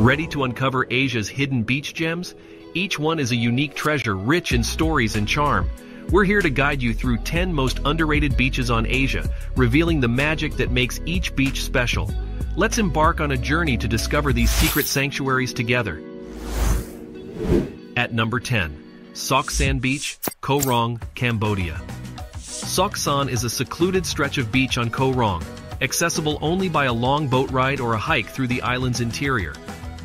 Ready to uncover Asia's hidden beach gems? Each one is a unique treasure rich in stories and charm. We're here to guide you through 10 most underrated beaches on Asia, revealing the magic that makes each beach special. Let's embark on a journey to discover these secret sanctuaries together. At number 10, Sok San Beach, Koh Rong, Cambodia. Sok San is a secluded stretch of beach on Koh Rong, accessible only by a long boat ride or a hike through the island's interior.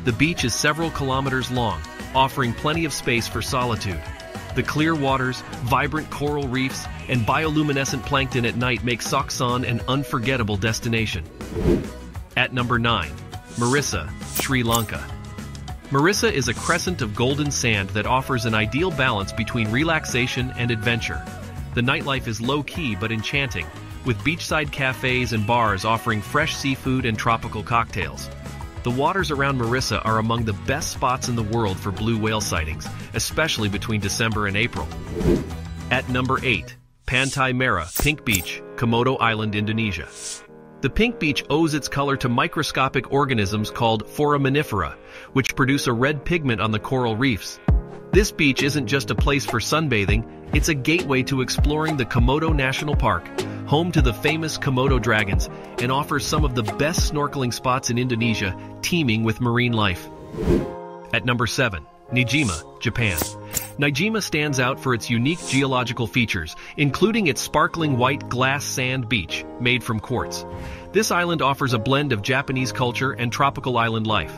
The beach is several kilometers long, offering plenty of space for solitude. The clear waters, vibrant coral reefs, and bioluminescent plankton at night make Sok San an unforgettable destination. At number 9, Marissa, Sri Lanka. Marissa is a crescent of golden sand that offers an ideal balance between relaxation and adventure. The nightlife is low-key but enchanting, with beachside cafes and bars offering fresh seafood and tropical cocktails. The waters around Marissa are among the best spots in the world for blue whale sightings, especially between December and April. At number 8, Pantai Merah, Pink Beach, Komodo Island, Indonesia. The pink beach owes its color to microscopic organisms called foraminifera, which produce a red pigment on the coral reefs. This beach isn't just a place for sunbathing, it's a gateway to exploring the Komodo National Park, home to the famous Komodo dragons, and offers some of the best snorkeling spots in Indonesia, teeming with marine life. At number 7, Nijima, Japan. Nijima stands out for its unique geological features, including its sparkling white glass sand beach, made from quartz. This island offers a blend of Japanese culture and tropical island life.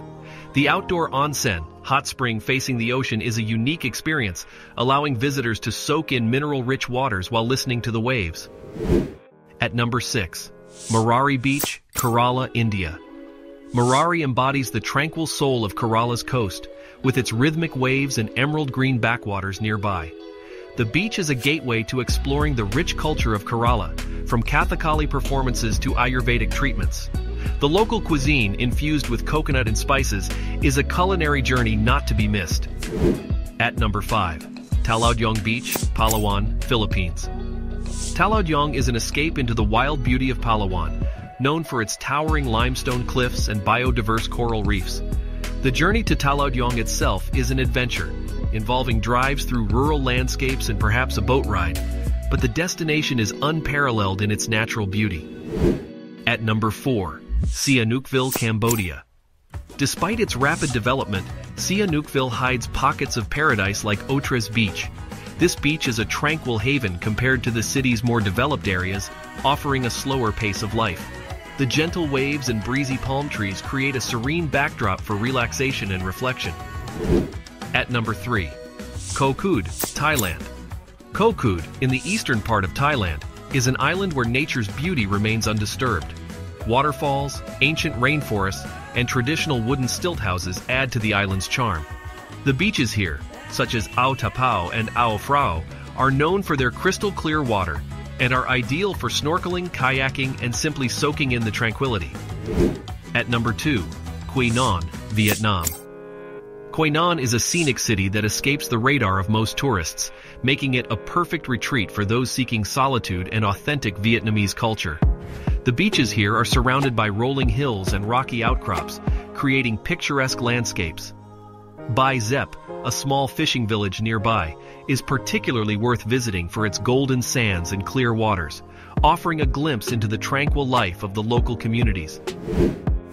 The outdoor onsen, hot spring facing the ocean, is a unique experience, allowing visitors to soak in mineral-rich waters while listening to the waves. At number 6, Marari Beach, Kerala, India. Marari embodies the tranquil soul of Kerala's coast, with its rhythmic waves and emerald green backwaters nearby. The beach is a gateway to exploring the rich culture of Kerala, from Kathakali performances to Ayurvedic treatments. The local cuisine, infused with coconut and spices, is a culinary journey not to be missed. At number 5, Talaudyong Beach, Palawan, Philippines. Talaudyong is an escape into the wild beauty of Palawan, known for its towering limestone cliffs and biodiverse coral reefs. The journey to Talaudyong itself is an adventure, involving drives through rural landscapes and perhaps a boat ride, but the destination is unparalleled in its natural beauty. At number 4, Sihanoukville, Cambodia. Despite its rapid development, Sihanoukville hides pockets of paradise like Otres Beach. This beach is a tranquil haven compared to the city's more developed areas, offering a slower pace of life. The gentle waves and breezy palm trees create a serene backdrop for relaxation and reflection. At number 3, Koh Kood, Thailand. Koh Kood, in the eastern part of Thailand, is an island where nature's beauty remains undisturbed. Waterfalls, ancient rainforests, and traditional wooden stilt houses add to the island's charm. The beaches here, such as Ao Tapao and Ao Phrao, are known for their crystal clear water and are ideal for snorkeling, kayaking, and simply soaking in the tranquility. At number 2, Quy Nhon, Vietnam. Quy Nhon is a scenic city that escapes the radar of most tourists, making it a perfect retreat for those seeking solitude and authentic Vietnamese culture. The beaches here are surrounded by rolling hills and rocky outcrops, creating picturesque landscapes. Bai Dep, a small fishing village nearby, is particularly worth visiting for its golden sands and clear waters, offering a glimpse into the tranquil life of the local communities.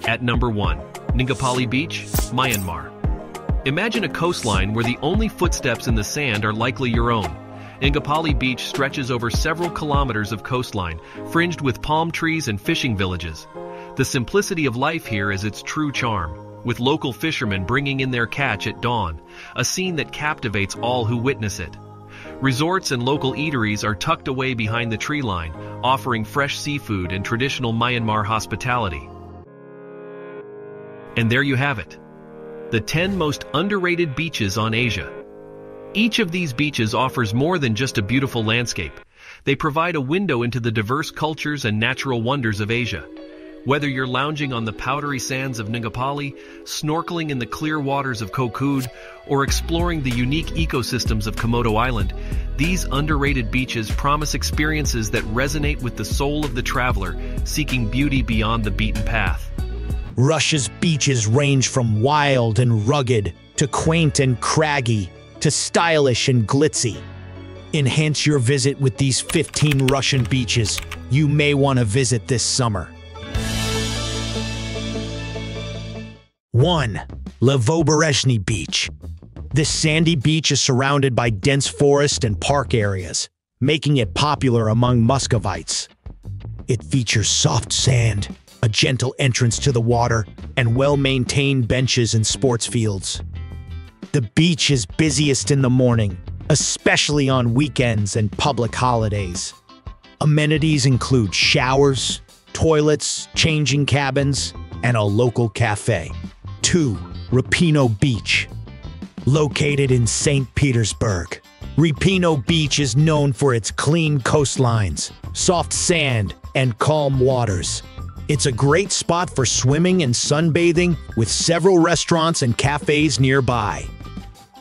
At number 1, Ngapali Beach, Myanmar. Imagine a coastline where the only footsteps in the sand are likely your own. Ngapali Beach stretches over several kilometers of coastline, fringed with palm trees and fishing villages. The simplicity of life here is its true charm, with local fishermen bringing in their catch at dawn, a scene that captivates all who witness it. Resorts and local eateries are tucked away behind the tree line, offering fresh seafood and traditional Myanmar hospitality. And there you have it, the 10 most underrated beaches on Asia. Each of these beaches offers more than just a beautiful landscape. They provide a window into the diverse cultures and natural wonders of Asia. Whether you're lounging on the powdery sands of Ngapali, snorkeling in the clear waters of Koh Kood, or exploring the unique ecosystems of Komodo Island, these underrated beaches promise experiences that resonate with the soul of the traveler seeking beauty beyond the beaten path. Russia's beaches range from wild and rugged, to quaint and craggy, to stylish and glitzy. Enhance your visit with these 15 Russian beaches you may want to visit this summer. 1. Laskovy Beach. This sandy beach is surrounded by dense forest and park areas, making it popular among Muscovites. It features soft sand, a gentle entrance to the water, and well-maintained benches and sports fields. The beach is busiest in the morning, especially on weekends and public holidays. Amenities include showers, toilets, changing cabins, and a local cafe. 2. Repino Beach. Located in St. Petersburg, Repino Beach is known for its clean coastlines, soft sand, and calm waters. It's a great spot for swimming and sunbathing, with several restaurants and cafes nearby.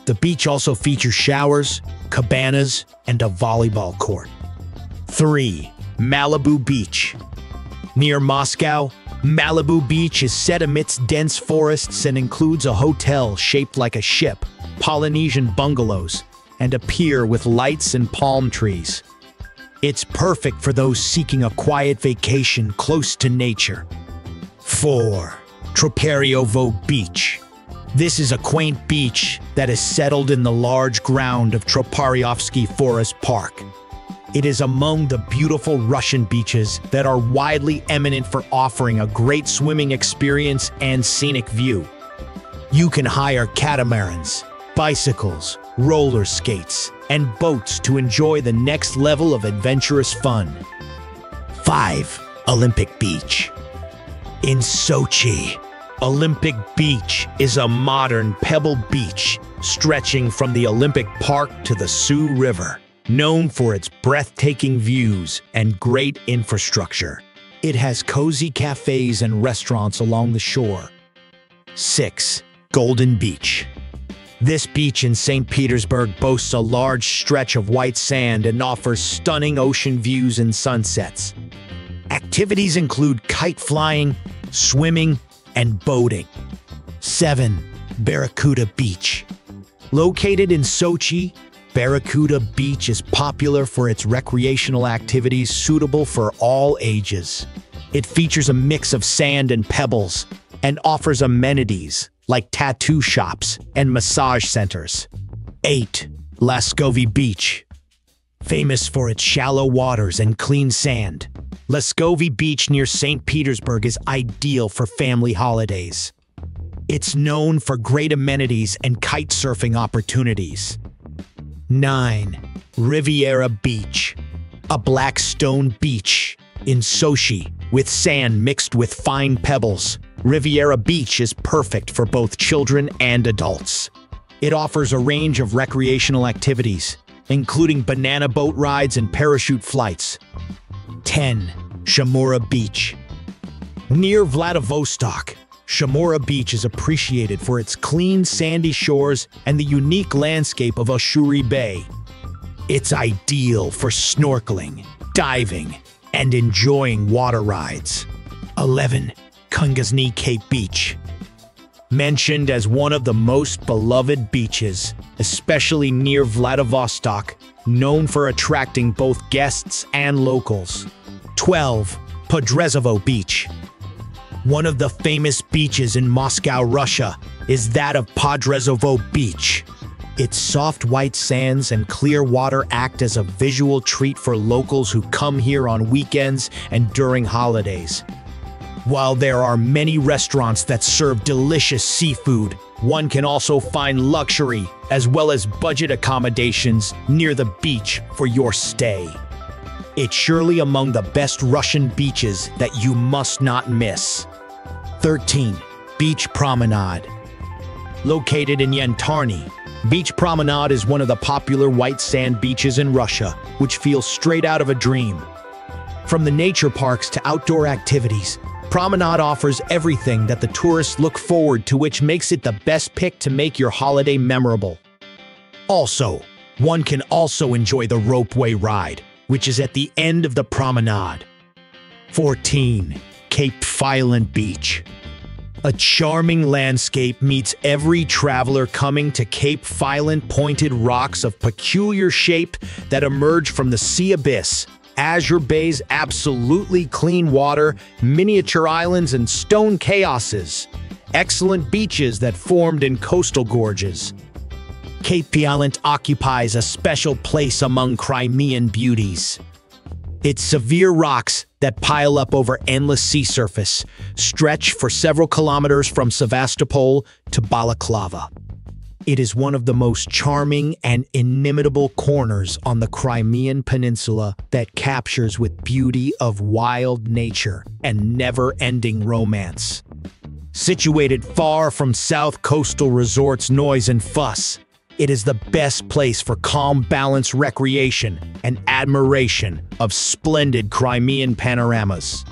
The beach also features showers, cabanas, and a volleyball court. 3. Malibu Beach. Near Moscow, Malibu Beach is set amidst dense forests and includes a hotel shaped like a ship, Polynesian bungalows, and a pier with lights and palm trees. It's perfect for those seeking a quiet vacation close to nature. 4. Traperovo Beach. This is a quaint beach that is settled in the large ground of Troparevsky Forest Park. It is among the beautiful Russian beaches that are widely eminent for offering a great swimming experience and scenic view. You can hire catamarans, bicycles, roller skates, and boats to enjoy the next level of adventurous fun. 5. Olympic Beach. In Sochi, Olympic Beach is a modern pebble beach stretching from the Olympic Park to the Su River, known for its breathtaking views and great infrastructure. It has cozy cafes and restaurants along the shore. 6. Golden Beach. This beach in St. Petersburg boasts a large stretch of white sand and offers stunning ocean views and sunsets. Activities include kite flying, swimming, and boating. 7. Barracuda Beach. Located in Sochi, Barracuda Beach is popular for its recreational activities suitable for all ages. It features a mix of sand and pebbles and offers amenities like tattoo shops and massage centers. 8. Laskovy Beach. Famous for its shallow waters and clean sand, Laskovy Beach near St. Petersburg is ideal for family holidays. It's known for great amenities and kite surfing opportunities. 9. Riviera Beach. A black stone beach in Sochi with sand mixed with fine pebbles. Riviera Beach is perfect for both children and adults. It offers a range of recreational activities, including banana boat rides and parachute flights. 10. Shamora Beach. Near Vladivostok, Shamora Beach is appreciated for its clean, sandy shores and the unique landscape of Ashuri Bay. It's ideal for snorkeling, diving, and enjoying water rides. 11. Khungazni Cape Beach. Mentioned as one of the most beloved beaches, especially near Vladivostok, known for attracting both guests and locals. 12. Podrezovo Beach. One of the famous beaches in Moscow, Russia, is that of Podrezovo Beach. Its soft white sands and clear water act as a visual treat for locals who come here on weekends and during holidays. While there are many restaurants that serve delicious seafood, one can also find luxury as well as budget accommodations near the beach for your stay. It's surely among the best Russian beaches that you must not miss. 13. Beach Promenade. Located in Yantarny, Beach Promenade is one of the popular white sand beaches in Russia, which feels straight out of a dream. From the nature parks to outdoor activities, Promenade offers everything that the tourists look forward to, which makes it the best pick to make your holiday memorable. Also, one can also enjoy the ropeway ride, which is at the end of the promenade. 14. Cape Phylon Beach. A charming landscape meets every traveler coming to Cape Phylon, pointed rocks of peculiar shape that emerge from the sea abyss, Azure Bay's absolutely clean water, miniature islands and stone chaoses, excellent beaches that formed in coastal gorges. Cape Phylon occupies a special place among Crimean beauties. Its severe rocks that pile up over endless sea surface stretch for several kilometers from Sevastopol to Balaklava. It is one of the most charming and inimitable corners on the Crimean Peninsula that captures with beauty of wild nature and never-ending romance. Situated far from south coastal resorts' noise and fuss, it is the best place for calm, balanced recreation and admiration of splendid Crimean panoramas.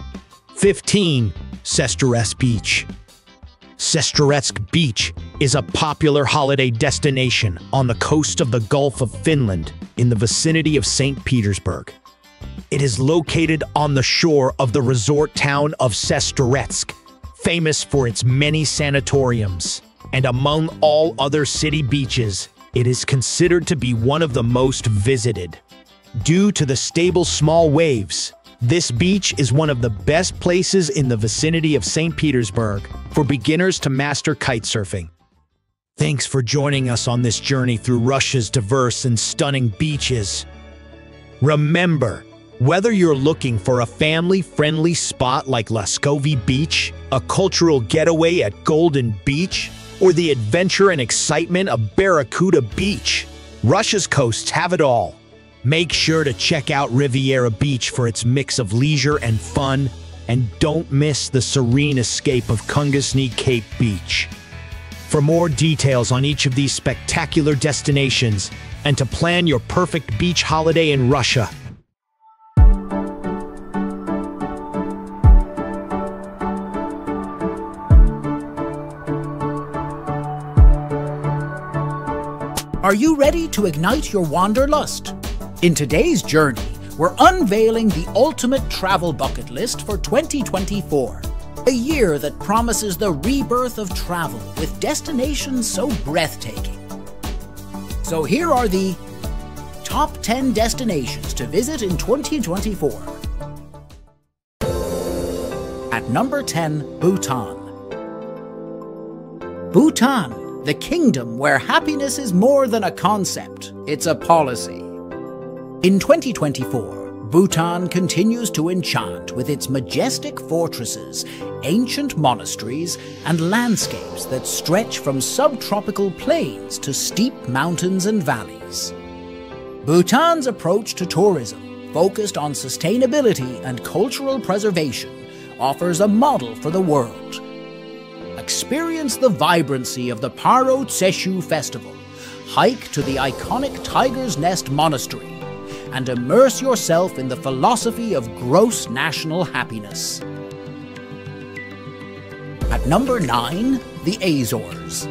15. Sestirezh Beach. Sestirezh Beach is a popular holiday destination on the coast of the Gulf of Finland in the vicinity of St. Petersburg. It is located on the shore of the resort town of Sestirezh, famous for its many sanatoriums. And among all other city beaches, it is considered to be one of the most visited. Due to the stable small waves, this beach is one of the best places in the vicinity of St. Petersburg for beginners to master kitesurfing. Thanks for joining us on this journey through Russia's diverse and stunning beaches. Remember, whether you're looking for a family-friendly spot like Laskovy Beach, a cultural getaway at Golden Beach, or the adventure and excitement of Barracuda Beach, Russia's coasts have it all. Make sure to check out Riviera Beach for its mix of leisure and fun, and don't miss the serene escape of Khungazni Cape Beach. For more details on each of these spectacular destinations, and to plan your perfect beach holiday in Russia, are you ready to ignite your wanderlust? In today's journey, we're unveiling the ultimate travel bucket list for 2024, a year that promises the rebirth of travel with destinations so breathtaking. So here are the top 10 destinations to visit in 2024. At number 10, Bhutan. Bhutan, the kingdom where happiness is more than a concept, it's a policy. In 2024, Bhutan continues to enchant with its majestic fortresses, ancient monasteries, and landscapes that stretch from subtropical plains to steep mountains and valleys. Bhutan's approach to tourism, focused on sustainability and cultural preservation, offers a model for the world. Experience the vibrancy of the Paro Tseshu Festival, hike to the iconic Tiger's Nest Monastery, and immerse yourself in the philosophy of gross national happiness. At number 9, the Azores.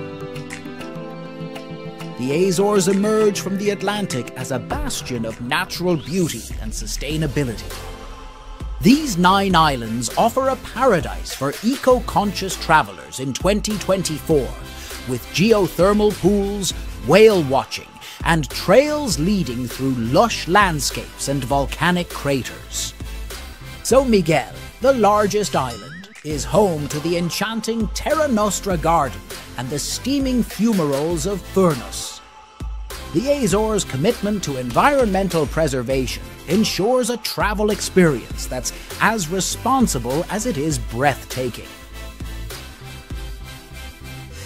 The Azores emerge from the Atlantic as a bastion of natural beauty and sustainability. These 9 islands offer a paradise for eco-conscious travelers in 2024, with geothermal pools, whale watching, and trails leading through lush landscapes and volcanic craters. So Miguel, the largest island, is home to the enchanting Terra Nostra Garden and the steaming fumaroles of Furnos. The Azores' commitment to environmental preservation ensures a travel experience that's as responsible as it is breathtaking.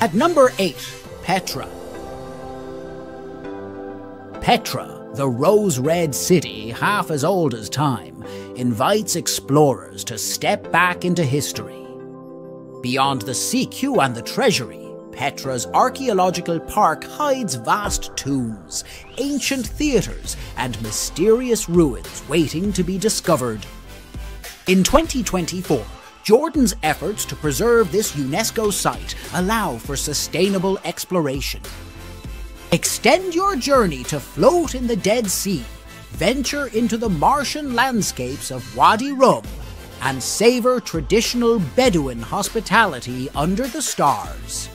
At number 8, Petra. Petra, the rose-red city half as old as time, invites explorers to step back into history. Beyond the CQ and the treasury, Petra's archaeological park hides vast tombs, ancient theatres, and mysterious ruins waiting to be discovered. In 2024, Jordan's efforts to preserve this UNESCO site allow for sustainable exploration. Extend your journey to float in the Dead Sea, venture into the Martian landscapes of Wadi Rum, and savor traditional Bedouin hospitality under the stars.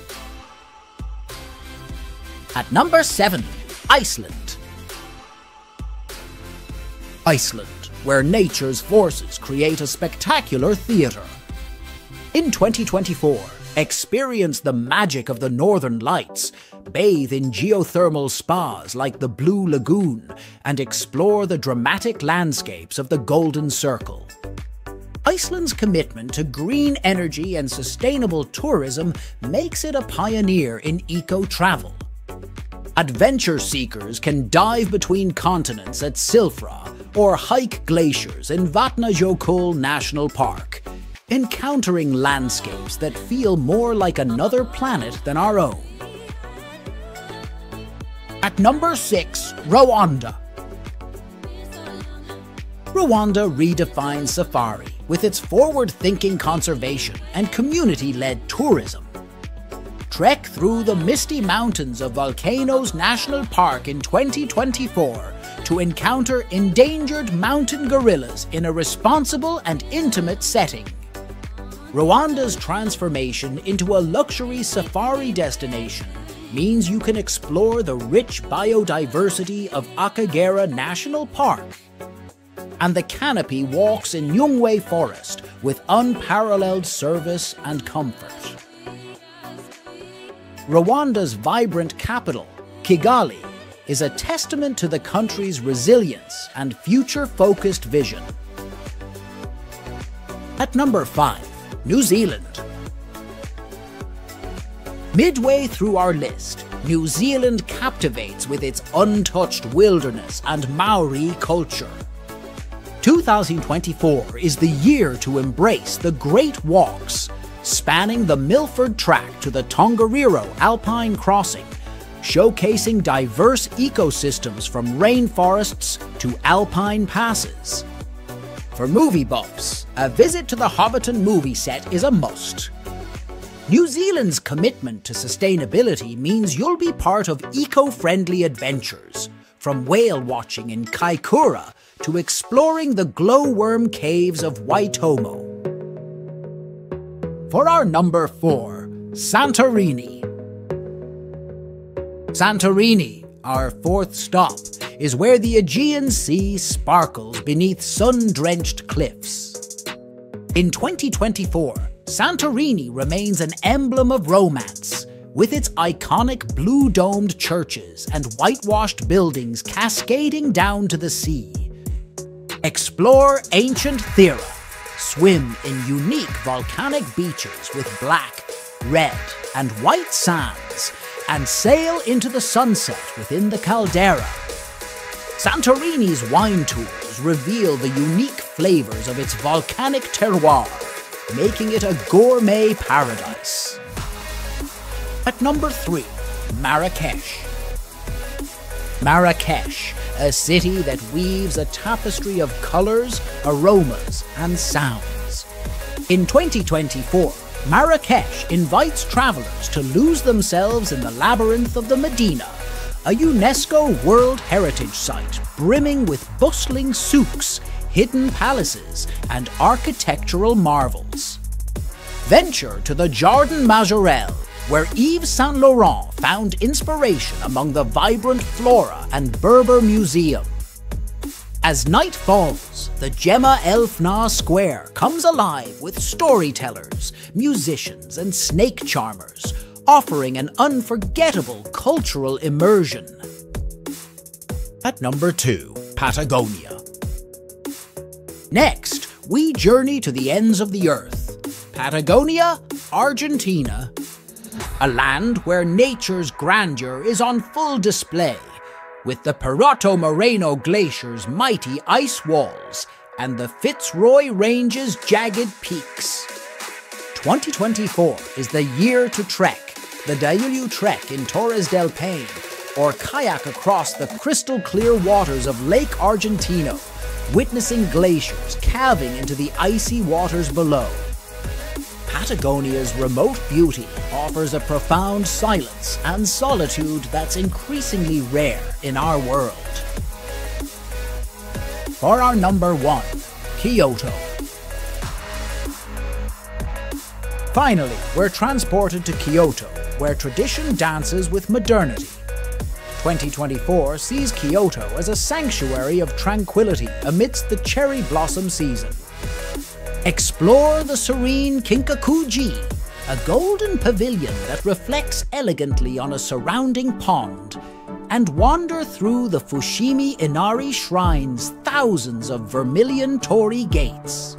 At number 7, Iceland. Iceland, where nature's forces create a spectacular theatre. In 2024, experience the magic of the Northern Lights, bathe in geothermal spas like the Blue Lagoon, and explore the dramatic landscapes of the Golden Circle. Iceland's commitment to green energy and sustainable tourism makes it a pioneer in eco-travel. Adventure seekers can dive between continents at Silfra or hike glaciers in Vatnajökull National Park, encountering landscapes that feel more like another planet than our own. At number 6, Rwanda. Rwanda redefines safari with its forward-thinking conservation and community-led tourism. Trek through the misty mountains of Volcanoes National Park in 2024 to encounter endangered mountain gorillas in a responsible and intimate setting. Rwanda's transformation into a luxury safari destination means you can explore the rich biodiversity of Akagera National Park and the canopy walks in Nyungwe Forest with unparalleled service and comfort. Rwanda's vibrant capital, Kigali, is a testament to the country's resilience and future-focused vision. At number 5, New Zealand. Midway through our list, New Zealand captivates with its untouched wilderness and Maori culture. 2024 is the year to embrace the Great Walks, spanning the Milford Track to the Tongariro Alpine Crossing, showcasing diverse ecosystems from rainforests to alpine passes. For movie buffs, a visit to the Hobbiton movie set is a must. New Zealand's commitment to sustainability means you'll be part of eco-friendly adventures, from whale watching in Kaikoura to exploring the glowworm caves of Waitomo. For our number 4, Santorini. Santorini, our 4th stop, is where the Aegean Sea sparkles beneath sun-drenched cliffs. In 2024, Santorini remains an emblem of romance, with its iconic blue-domed churches and whitewashed buildings cascading down to the sea. Explore ancient Thera. Swim in unique volcanic beaches with black, red, and white sands, and sail into the sunset within the caldera. Santorini's wine tours reveal the unique flavors of its volcanic terroir, making it a gourmet paradise. At number 3, Marrakesh. Marrakesh, a city that weaves a tapestry of colours, aromas and sounds. In 2024, Marrakesh invites travellers to lose themselves in the labyrinth of the Medina, a UNESCO World Heritage Site brimming with bustling souks, hidden palaces and architectural marvels. Venture to the Jardin Majorelle, where Yves Saint Laurent found inspiration among the vibrant flora and Berber Museum. As night falls, the Gemma El Fna Square comes alive with storytellers, musicians and snake charmers, offering an unforgettable cultural immersion. At number 2, Patagonia. Next, we journey to the ends of the earth, Patagonia, Argentina. A land where nature's grandeur is on full display, with the Peralta Moreno Glacier's mighty ice walls and the Fitzroy Range's jagged peaks. 2024 is the year to trek the Diulu Trek in Torres del Paine, or kayak across the crystal clear waters of Lake Argentino, witnessing glaciers calving into the icy waters below. Patagonia's remote beauty offers a profound silence and solitude that's increasingly rare in our world. For our number 1, Kyoto. Finally, we're transported to Kyoto, where tradition dances with modernity. 2024 sees Kyoto as a sanctuary of tranquility amidst the cherry blossom season. Explore the serene Kinkakuji, a golden pavilion that reflects elegantly on a surrounding pond, and wander through the Fushimi Inari Shrine's thousands of vermilion torii gates.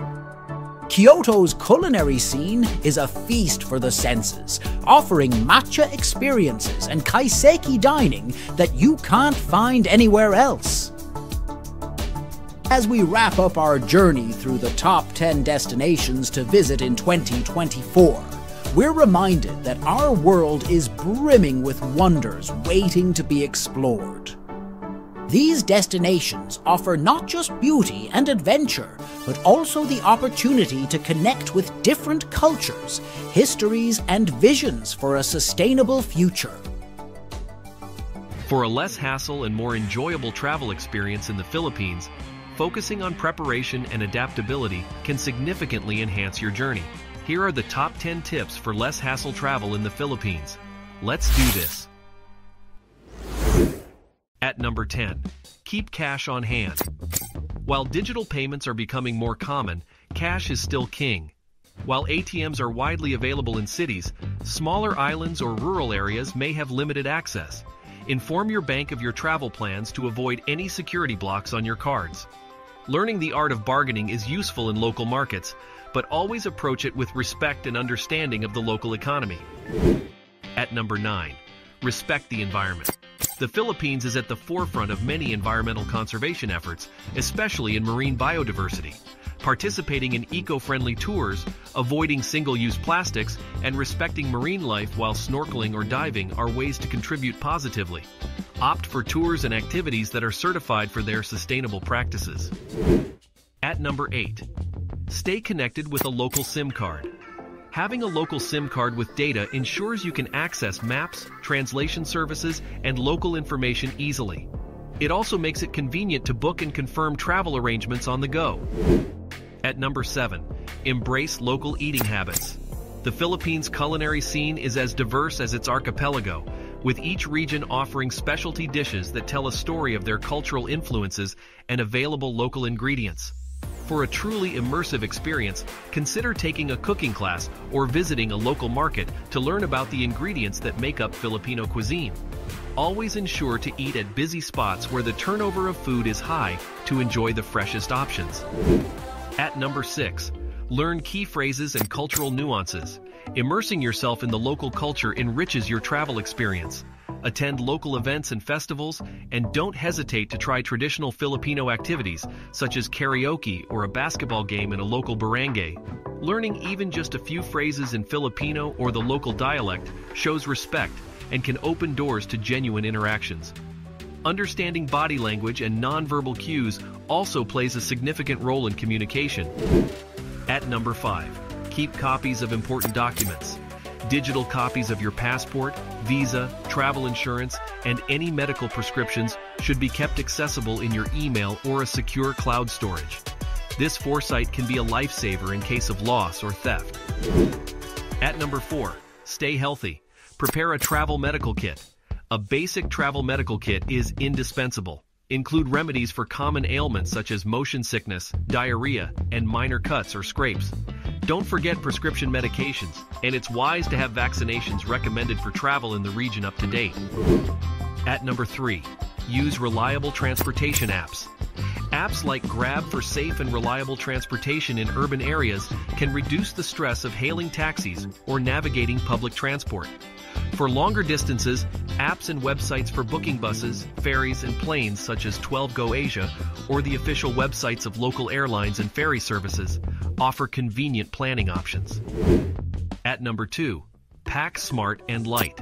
Kyoto's culinary scene is a feast for the senses, offering matcha experiences and kaiseki dining that you can't find anywhere else. As we wrap up our journey through the top 10 destinations to visit in 2024, we're reminded that our world is brimming with wonders waiting to be explored. These destinations offer not just beauty and adventure, but also the opportunity to connect with different cultures, histories, and visions for a sustainable future. For a less hassle and more enjoyable travel experience in the Philippines, focusing on preparation and adaptability can significantly enhance your journey. Here are the top 10 tips for less hassle travel in the Philippines. Let's do this. At number 10, keep cash on hand. While digital payments are becoming more common, cash is still king. While ATMs are widely available in cities, smaller islands or rural areas may have limited access. Inform your bank of your travel plans to avoid any security blocks on your cards. Learning the art of bargaining is useful in local markets, but always approach it with respect and understanding of the local economy. At number 9, respect the environment. The Philippines is at the forefront of many environmental conservation efforts, especially in marine biodiversity. Participating in eco-friendly tours, avoiding single-use plastics, and respecting marine life while snorkeling or diving are ways to contribute positively. Opt for tours and activities that are certified for their sustainable practices. At number 8, stay connected with a local SIM card. Having a local SIM card with data ensures you can access maps, translation services, and local information easily. It also makes it convenient to book and confirm travel arrangements on the go. At number 7, embrace local eating habits. The Philippines' culinary scene is as diverse as its archipelago, with each region offering specialty dishes that tell a story of their cultural influences and available local ingredients. For a truly immersive experience, consider taking a cooking class or visiting a local market to learn about the ingredients that make up Filipino cuisine. Always ensure to eat at busy spots where the turnover of food is high to enjoy the freshest options. At number 6, learn key phrases and cultural nuances. Immersing yourself in the local culture enriches your travel experience. Attend local events and festivals, and don't hesitate to try traditional Filipino activities, such as karaoke or a basketball game in a local barangay. Learning even just a few phrases in Filipino or the local dialect shows respect and can open doors to genuine interactions. Understanding body language and nonverbal cues also plays a significant role in communication. At number 5, keep copies of important documents. Digital copies of your passport, visa, travel insurance, and any medical prescriptions should be kept accessible in your email or a secure cloud storage. This foresight can be a lifesaver in case of loss or theft. At number 4, stay healthy. Prepare a travel medical kit. A basic travel medical kit is indispensable. Include remedies for common ailments such as motion sickness, diarrhea, and minor cuts or scrapes. Don't forget prescription medications, and it's wise to have vaccinations recommended for travel in the region up to date. At number 3, use reliable transportation apps. Apps like Grab for safe and reliable transportation in urban areas can reduce the stress of hailing taxis or navigating public transport. For longer distances, apps and websites for booking buses, ferries, and planes such as 12Go Asia or the official websites of local airlines and ferry services offer convenient planning options. At number 2, pack smart and light.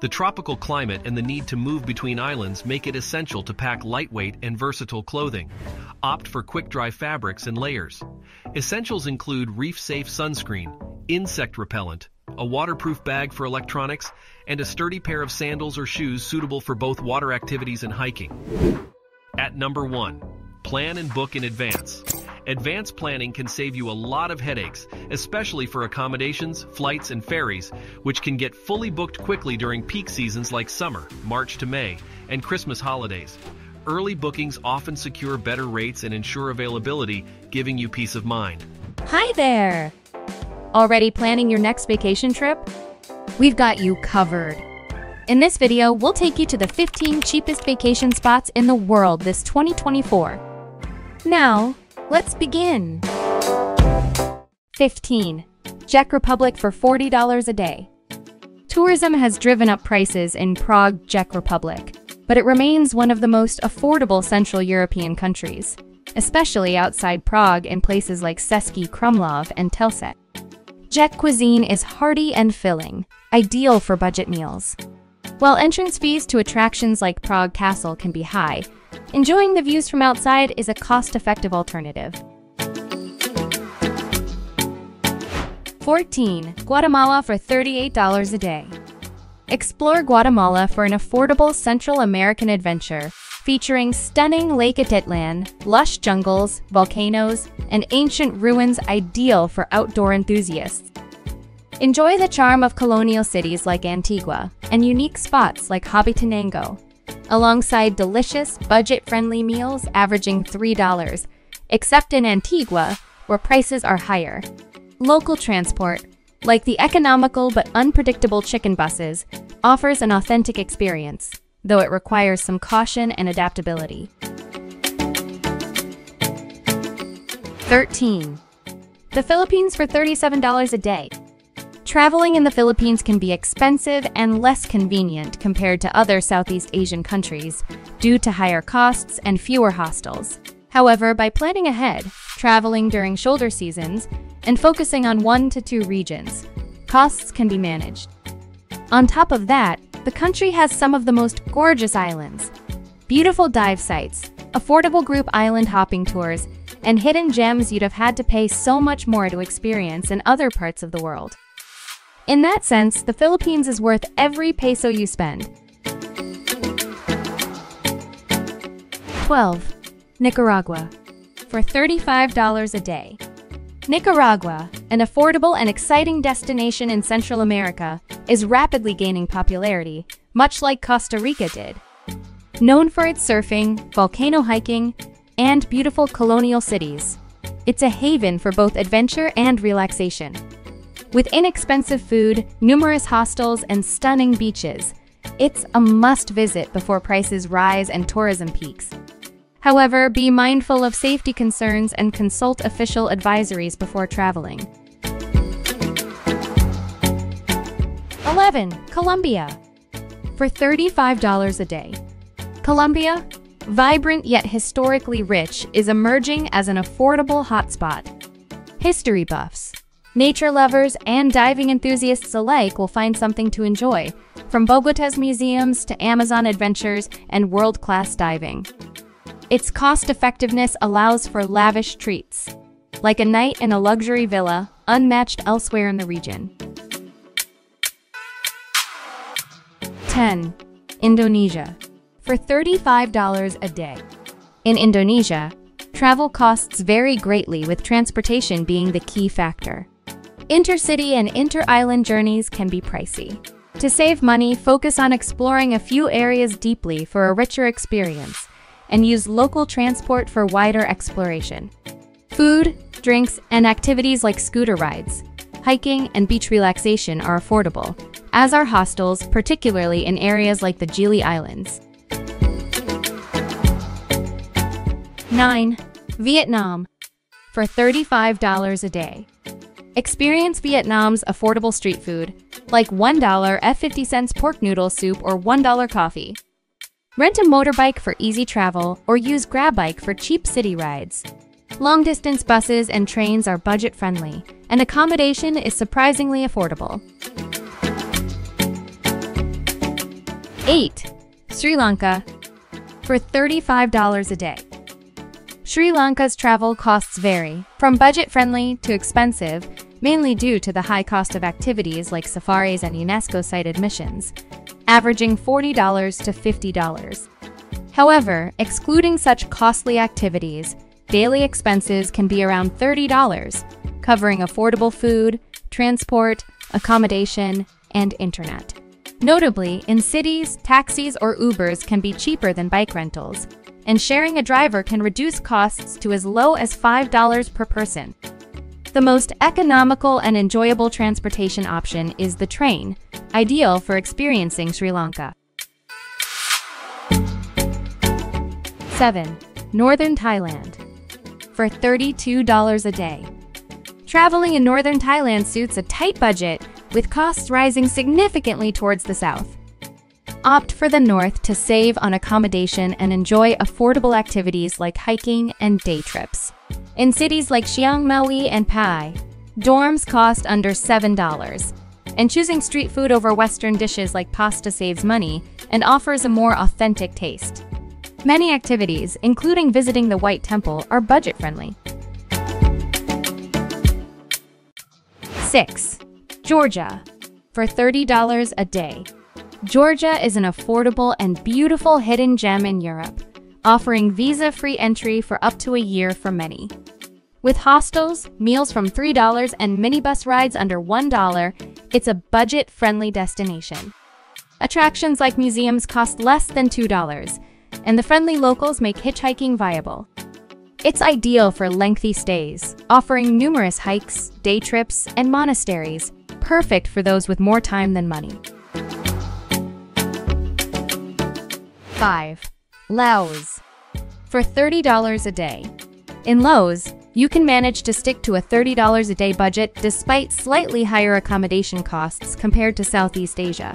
The tropical climate and the need to move between islands make it essential to pack lightweight and versatile clothing. Opt for quick-dry fabrics and layers. Essentials include reef-safe sunscreen, insect repellent, a waterproof bag for electronics, and a sturdy pair of sandals or shoes suitable for both water activities and hiking. At number 1, plan and book in advance. Advanced planning can save you a lot of headaches, especially for accommodations, flights, and ferries, which can get fully booked quickly during peak seasons like summer, March to May, and Christmas holidays. Early bookings often secure better rates and ensure availability, giving you peace of mind. Hi there! Already planning your next vacation trip? We've got you covered. In this video, we'll take you to the 15 cheapest vacation spots in the world this 2024. Now, let's begin. 15. Czech Republic for $40 a day. Tourism has driven up prices in Prague, Czech Republic, but it remains one of the most affordable Central European countries, especially outside Prague in places like Český Krumlov and Telset. Czech cuisine is hearty and filling, ideal for budget meals. While entrance fees to attractions like Prague Castle can be high, enjoying the views from outside is a cost-effective alternative. 14. Guatemala for $38 a day. Explore Guatemala for an affordable Central American adventure, featuring stunning Lake Atitlan, lush jungles, volcanoes, and ancient ruins ideal for outdoor enthusiasts. Enjoy the charm of colonial cities like Antigua and unique spots like Habitanango, alongside delicious, budget-friendly meals averaging $3, except in Antigua, where prices are higher. Local transport, like the economical but unpredictable chicken buses, offers an authentic experience, though it requires some caution and adaptability. 13. The Philippines for $37 a day. Traveling in the Philippines can be expensive and less convenient compared to other Southeast Asian countries due to higher costs and fewer hostels. However, by planning ahead, traveling during shoulder seasons, and focusing on 1 to 2 regions, costs can be managed. On top of that, the country has some of the most gorgeous islands, beautiful dive sites, affordable group island hopping tours, and hidden gems you'd have had to pay so much more to experience in other parts of the world. In that sense, the Philippines is worth every peso you spend. 12. Nicaragua for $35 a day. Nicaragua, an affordable and exciting destination in Central America, is rapidly gaining popularity, much like Costa Rica did. Known for its surfing, volcano hiking, and beautiful colonial cities, it's a haven for both adventure and relaxation. With inexpensive food, numerous hostels, and stunning beaches, it's a must-visit before prices rise and tourism peaks. However, be mindful of safety concerns and consult official advisories before traveling. 11. Colombia for $35 a day. Colombia, vibrant yet historically rich, is emerging as an affordable hotspot. History buffs, nature lovers, and diving enthusiasts alike will find something to enjoy, from Bogota's museums to Amazon adventures and world-class diving. Its cost-effectiveness allows for lavish treats, like a night in a luxury villa, unmatched elsewhere in the region. 10. Indonesia for $35 a day. In Indonesia, travel costs vary greatly, with transportation being the key factor. Intercity and inter-island journeys can be pricey. To save money, focus on exploring a few areas deeply for a richer experience, and use local transport for wider exploration. Food, drinks, and activities like scooter rides, hiking, and beach relaxation are affordable, as are hostels, particularly in areas like the Gili Islands. 9. Vietnam for $35 a day. Experience Vietnam's affordable street food, like $1.50 pork noodle soup or $1 coffee. Rent a motorbike for easy travel or use GrabBike for cheap city rides. Long-distance buses and trains are budget-friendly, and accommodation is surprisingly affordable. 8. Sri Lanka for $35 a day. Sri Lanka's travel costs vary, from budget-friendly to expensive, mainly due to the high cost of activities like safaris and UNESCO-site admissions, averaging $40 to $50. However, excluding such costly activities, Daily expenses can be around $30, covering affordable food, transport, accommodation, and internet. Notably, in cities, taxis or Ubers can be cheaper than bike rentals, and sharing a driver can reduce costs to as low as $5 per person. The most economical and enjoyable transportation option is the train, ideal for experiencing Sri Lanka. 7. Northern Thailand. For $32 a day. Traveling in northern Thailand suits a tight budget, with costs rising significantly towards the south. Opt for the north to save on accommodation and enjoy affordable activities like hiking and day trips. In cities like Chiang Mai and Pai, dorms cost under $7, and choosing street food over Western dishes like pasta saves money and offers a more authentic taste. Many activities, including visiting the White Temple, are budget-friendly. 6. Georgia, for $30 a day. Georgia is an affordable and beautiful hidden gem in Europe, offering visa-free entry for up to a year for many. With hostels, meals from $3, and minibus rides under $1, it's a budget-friendly destination. Attractions like museums cost less than $2, and the friendly locals make hitchhiking viable. It's ideal for lengthy stays, offering numerous hikes, day trips, and monasteries, perfect for those with more time than money. 5. Laos. For $30 a day. In Laos, you can manage to stick to a $30 a day budget despite slightly higher accommodation costs compared to Southeast Asia.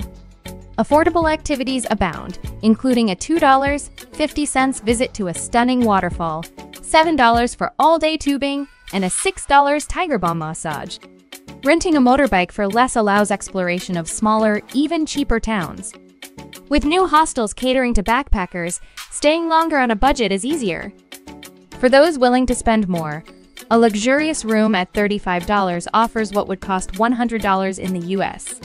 Affordable activities abound, including a $2.50 visit to a stunning waterfall, $7 for all-day tubing, and a $6 tiger balm massage. Renting a motorbike for less allows exploration of smaller, even cheaper towns. With new hostels catering to backpackers, staying longer on a budget is easier. For those willing to spend more, a luxurious room at $35 offers what would cost $100 in the US.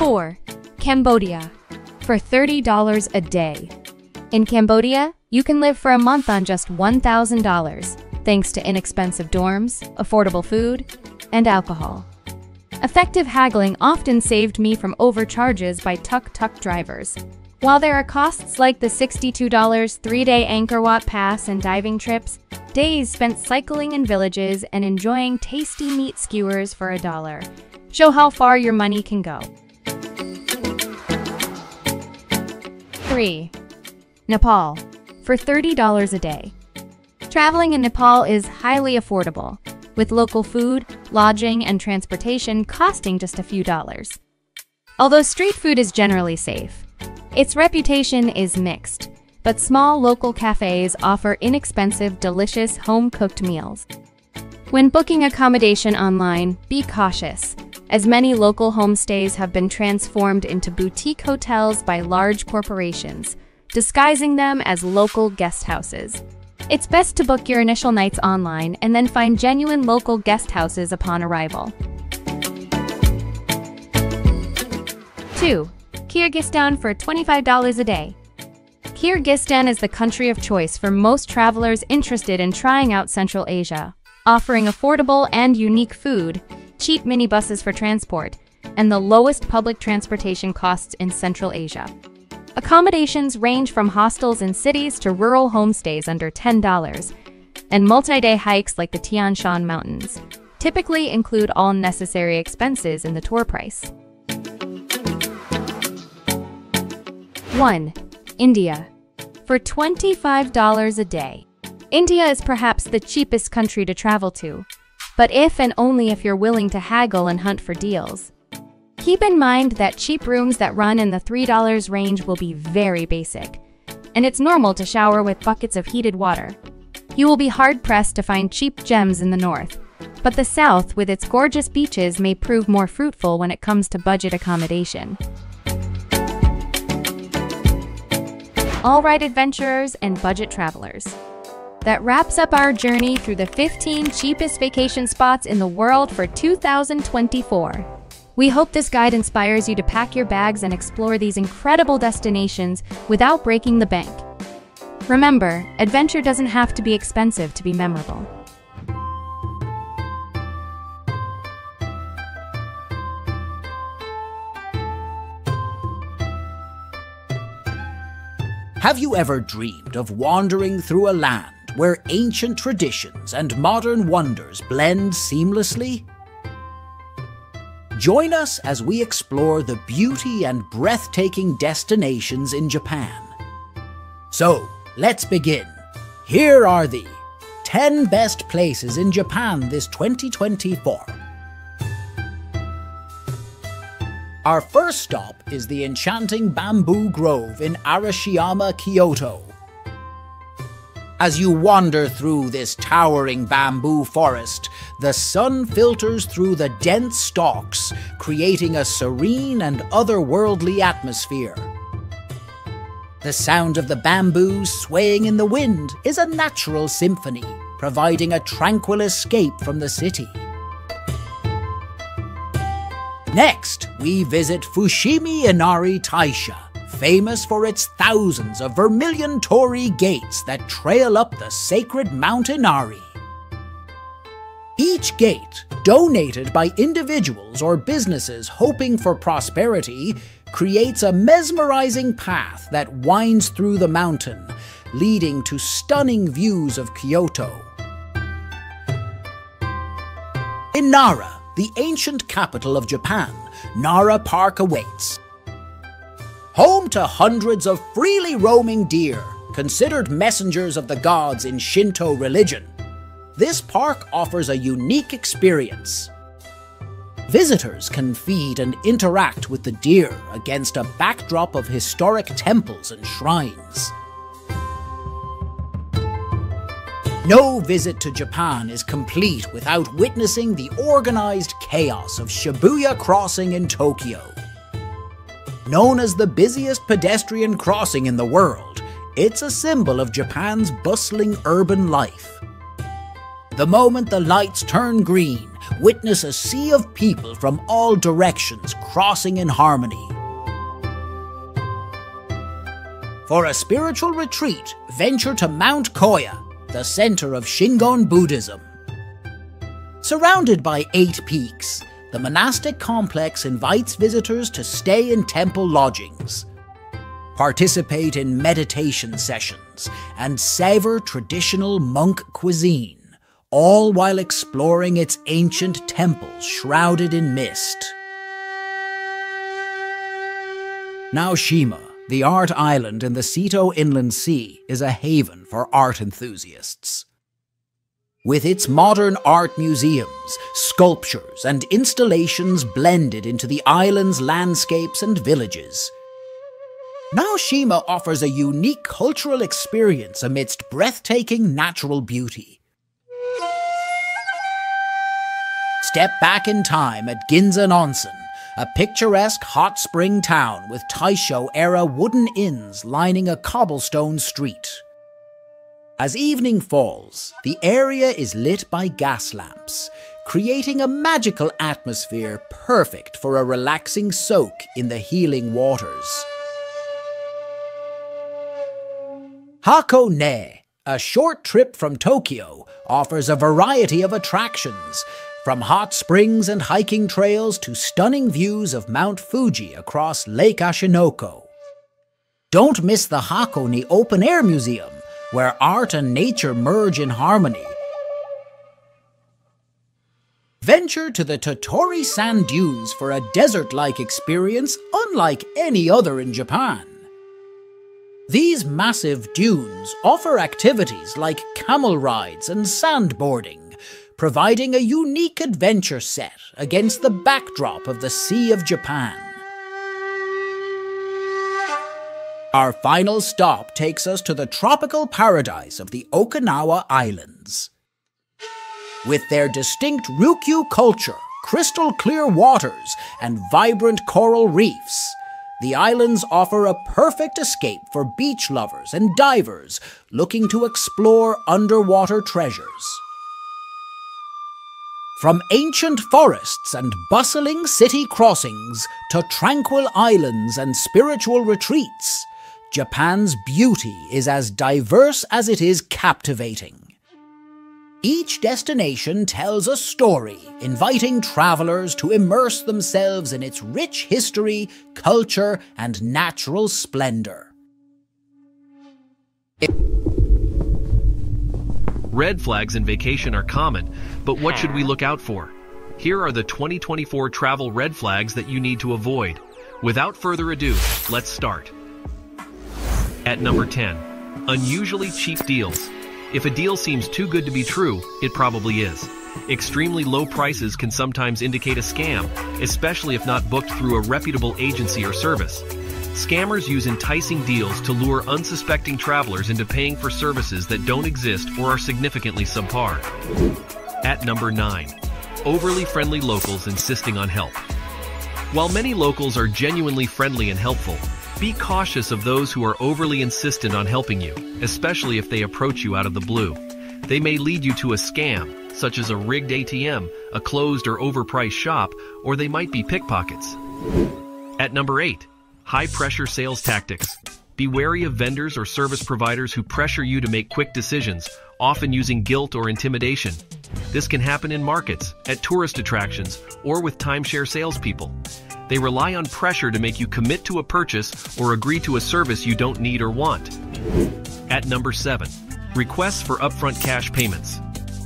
4. Cambodia, for $30 a day. In Cambodia, you can live for a month on just $1,000, thanks to inexpensive dorms, affordable food, and alcohol. Effective haggling often saved me from overcharges by tuk-tuk drivers. While there are costs like the $62 three-day Angkor Wat pass and diving trips, days spent cycling in villages and enjoying tasty meat skewers for $1 show how far your money can go. 3. Nepal, for $30 a day. Traveling in Nepal is highly affordable, with local food, lodging, and transportation costing just a few dollars. Although street food is generally safe, its reputation is mixed, but small local cafes offer inexpensive, delicious home-cooked meals. When booking accommodation online, be cautious, as many local homestays have been transformed into boutique hotels by large corporations, disguising them as local guest houses. It's best to book your initial nights online and then find genuine local guest houses upon arrival. 2. Kyrgyzstan, for $25 a day. Kyrgyzstan is the country of choice for most travelers interested in trying out Central Asia, offering affordable and unique food, cheap minibuses for transport, and the lowest public transportation costs in Central Asia. Accommodations range from hostels in cities to rural homestays under $10, and multi-day hikes like the Tian Shan Mountains typically include all necessary expenses in the tour price. 1. India, for $25 a day. India is perhaps the cheapest country to travel to, but if and only if you're willing to haggle and hunt for deals. Keep in mind that cheap rooms that run in the $3 range will be very basic, and it's normal to shower with buckets of heated water. You will be hard-pressed to find cheap gems in the north, but the south with its gorgeous beaches may prove more fruitful when it comes to budget accommodation. All right, adventurers and budget travelers. That wraps up our journey through the 15 cheapest vacation spots in the world for 2024. We hope this guide inspires you to pack your bags and explore these incredible destinations without breaking the bank. Remember, adventure doesn't have to be expensive to be memorable. Have you ever dreamed of wandering through a land where ancient traditions and modern wonders blend seamlessly? Join us as we explore the beauty and breathtaking destinations in Japan. So, let's begin. Here are the 10 best places in Japan this 2024. Our first stop is the enchanting Bamboo Grove in Arashiyama, Kyoto. As you wander through this towering bamboo forest, the sun filters through the dense stalks, creating a serene and otherworldly atmosphere. The sound of the bamboo swaying in the wind is a natural symphony, providing a tranquil escape from the city. Next, we visit Fushimi Inari Taisha, famous for its thousands of vermilion torii gates that trail up the sacred Mount Inari. Each gate, donated by individuals or businesses hoping for prosperity, creates a mesmerizing path that winds through the mountain, leading to stunning views of Kyoto. In Nara, the ancient capital of Japan, Nara Park awaits. Home to hundreds of freely roaming deer, considered messengers of the gods in Shinto religion, this park offers a unique experience. Visitors can feed and interact with the deer against a backdrop of historic temples and shrines. No visit to Japan is complete without witnessing the organized chaos of Shibuya Crossing in Tokyo. Known as the busiest pedestrian crossing in the world, it's a symbol of Japan's bustling urban life. The moment the lights turn green, witness a sea of people from all directions crossing in harmony. For a spiritual retreat, venture to Mount Koya, the center of Shingon Buddhism. Surrounded by 8 peaks, the monastic complex invites visitors to stay in temple lodgings, participate in meditation sessions, and savor traditional monk cuisine, all while exploring its ancient temples shrouded in mist. Naoshima, the art island in the Seto Inland Sea, is a haven for art enthusiasts. With its modern art museums, sculptures and installations blended into the island's landscapes and villages, Naoshima offers a unique cultural experience amidst breathtaking natural beauty. Step back in time at Ginzan Onsen, a picturesque hot spring town with Taisho-era wooden inns lining a cobblestone street. As evening falls, the area is lit by gas lamps, creating a magical atmosphere perfect for a relaxing soak in the healing waters. Hakone, a short trip from Tokyo, offers a variety of attractions, from hot springs and hiking trails to stunning views of Mount Fuji across Lake Ashinoko. Don't miss the Hakone Open Air Museum, where art and nature merge in harmony. Venture to the Totori Sand Dunes for a desert-like experience unlike any other in Japan. These massive dunes offer activities like camel rides and sandboarding, providing a unique adventure set against the backdrop of the Sea of Japan. Our final stop takes us to the tropical paradise of the Okinawa Islands. With their distinct Ryukyu culture, crystal-clear waters, and vibrant coral reefs, the islands offer a perfect escape for beach lovers and divers looking to explore underwater treasures. From ancient forests and bustling city crossings to tranquil islands and spiritual retreats, Japan's beauty is as diverse as it is captivating. Each destination tells a story, inviting travelers to immerse themselves in its rich history, culture, and natural splendor. Red flags in vacation are common, but what should we look out for? Here are the 2024 travel red flags that you need to avoid. Without further ado, let's start. At number 10, unusually cheap deals. If a deal seems too good to be true, it probably is. Extremely low prices can sometimes indicate a scam, especially if not booked through a reputable agency or service. Scammers use enticing deals to lure unsuspecting travelers into paying for services that don't exist or are significantly subpar. At number 9, overly friendly locals insisting on help. While many locals are genuinely friendly and helpful, be cautious of those who are overly insistent on helping you, especially if they approach you out of the blue. They may lead you to a scam, such as a rigged ATM, a closed or overpriced shop, or they might be pickpockets. At number 8, high-pressure sales tactics. Be wary of vendors or service providers who pressure you to make quick decisions, often using guilt or intimidation. This can happen in markets, at tourist attractions, or with timeshare salespeople. They rely on pressure to make you commit to a purchase or agree to a service you don't need or want. At number 7, requests for upfront cash payments.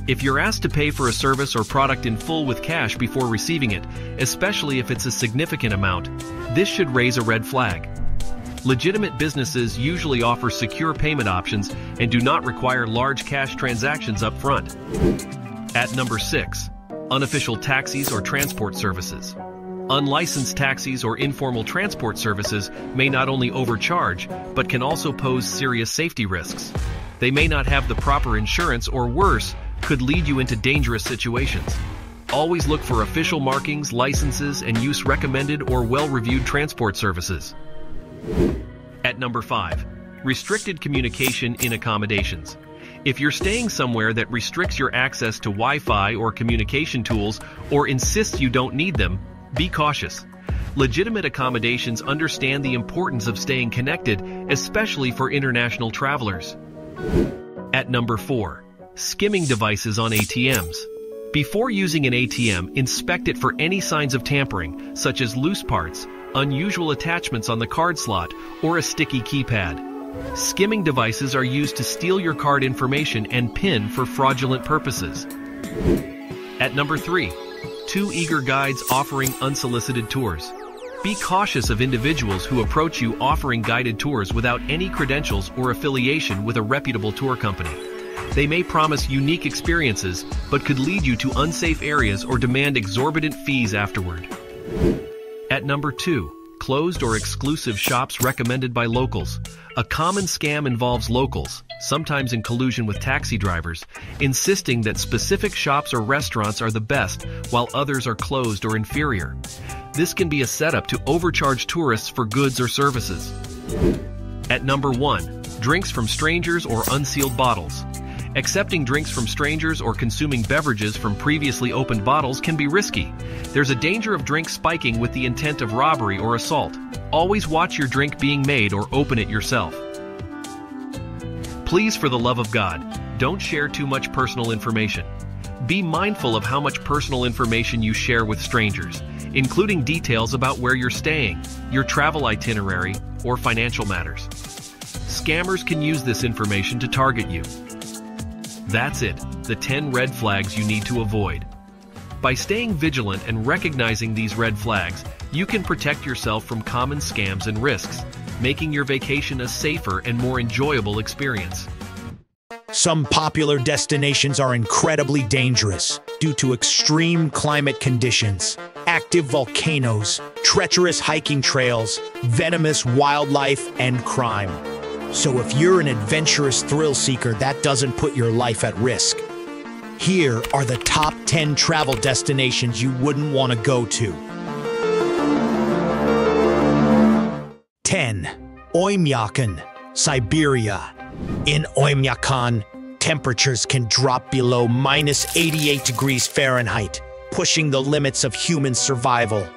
If you're asked to pay for a service or product in full with cash before receiving it, especially if it's a significant amount, this should raise a red flag. Legitimate businesses usually offer secure payment options and do not require large cash transactions up front. At number 6, unofficial taxis or transport services. Unlicensed taxis or informal transport services may not only overcharge, but can also pose serious safety risks. They may not have the proper insurance or worse, could lead you into dangerous situations. Always look for official markings, licenses, and use recommended or well-reviewed transport services. At number 5, restricted communication in accommodations. If you're staying somewhere that restricts your access to Wi-Fi or communication tools or insists you don't need them, be cautious. Legitimate accommodations understand the importance of staying connected, especially for international travelers. At number 4, skimming devices on ATMs. Before using an ATM, inspect it for any signs of tampering, such as loose parts, unusual attachments on the card slot, or a sticky keypad. Skimming devices are used to steal your card information and PIN for fraudulent purposes. At number 3, too eager guides offering unsolicited tours. Be cautious of individuals who approach you offering guided tours without any credentials or affiliation with a reputable tour company. They may promise unique experiences, but could lead you to unsafe areas or demand exorbitant fees afterward. At number 2, closed or exclusive shops recommended by locals. A common scam involves locals, sometimes in collusion with taxi drivers, insisting that specific shops or restaurants are the best while others are closed or inferior. This can be a setup to overcharge tourists for goods or services. At number 1, drinks from strangers or unsealed bottles. Accepting drinks from strangers or consuming beverages from previously opened bottles can be risky. There's a danger of drink spiking with the intent of robbery or assault. Always watch your drink being made or open it yourself. Please, for the love of God, don't share too much personal information. Be mindful of how much personal information you share with strangers, including details about where you're staying, your travel itinerary, or financial matters. Scammers can use this information to target you. That's it, the 10 red flags you need to avoid. By staying vigilant and recognizing these red flags, you can protect yourself from common scams and risks, making your vacation a safer and more enjoyable experience. Some popular destinations are incredibly dangerous due to extreme climate conditions, active volcanoes, treacherous hiking trails, venomous wildlife, and crime. So if you're an adventurous thrill seeker, that doesn't put your life at risk. Here are the top 10 travel destinations you wouldn't want to go to. 10. Oymyakon, Siberia. In Oymyakon, temperatures can drop below -88°F, pushing the limits of human survival.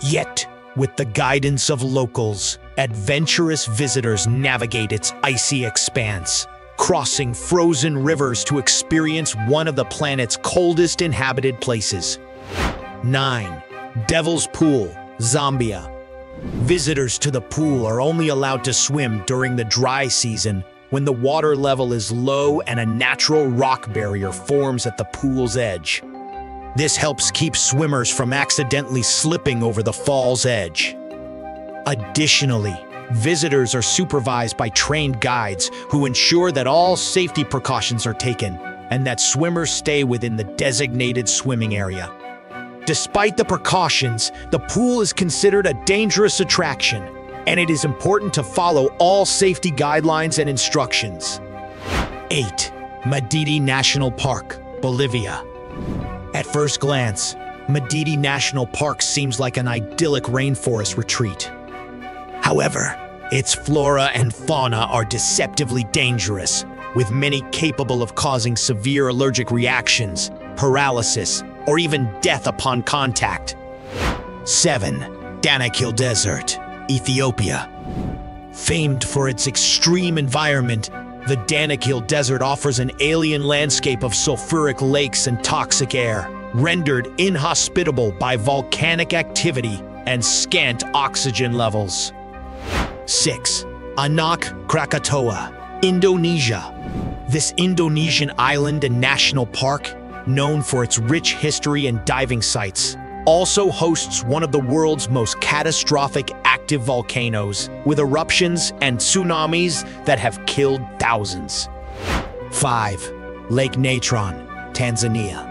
Yet, With the guidance of locals, adventurous visitors navigate its icy expanse, crossing frozen rivers to experience one of the planet's coldest inhabited places. 9. Devil's Pool, Zambia. Visitors to the pool are only allowed to swim during the dry season, when the water level is low and a natural rock barrier forms at the pool's edge. This helps keep swimmers from accidentally slipping over the fall's edge. Additionally, visitors are supervised by trained guides who ensure that all safety precautions are taken and that swimmers stay within the designated swimming area. Despite the precautions, the pool is considered a dangerous attraction, and it is important to follow all safety guidelines and instructions. 8. Madidi National Park, Bolivia. At first glance, Madidi National Park seems like an idyllic rainforest retreat. However, its flora and fauna are deceptively dangerous, with many capable of causing severe allergic reactions, paralysis, or even death upon contact. 7. Danakil Desert, Ethiopia. Famed for its extreme environment, the Danakil Desert offers an alien landscape of sulfuric lakes and toxic air, rendered inhospitable by volcanic activity and scant oxygen levels. 6. Anak Krakatoa, Indonesia. This Indonesian island and national park, known for its rich history and diving sites, also hosts one of the world's most catastrophic active volcanoes, with eruptions and tsunamis that have killed thousands. 5. Lake Natron, Tanzania.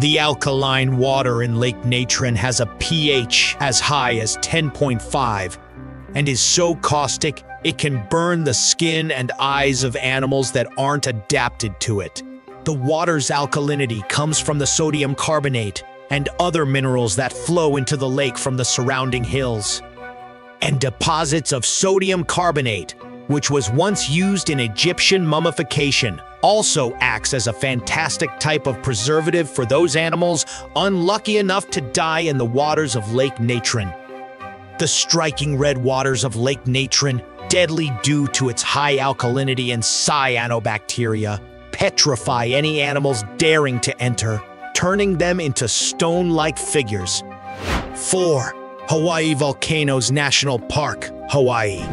The alkaline water in Lake Natron has a pH as high as 10.5 and is so caustic it can burn the skin and eyes of animals that aren't adapted to it. The water's alkalinity comes from the sodium carbonate and other minerals that flow into the lake from the surrounding hills. And deposits of sodium carbonate, which was once used in Egyptian mummification, also acts as a fantastic type of preservative for those animals unlucky enough to die in the waters of Lake Natron. The striking red waters of Lake Natron, deadly due to its high alkalinity and cyanobacteria, petrify any animals daring to enter, turning them into stone-like figures. 4. Hawaii Volcanoes National Park, Hawaii.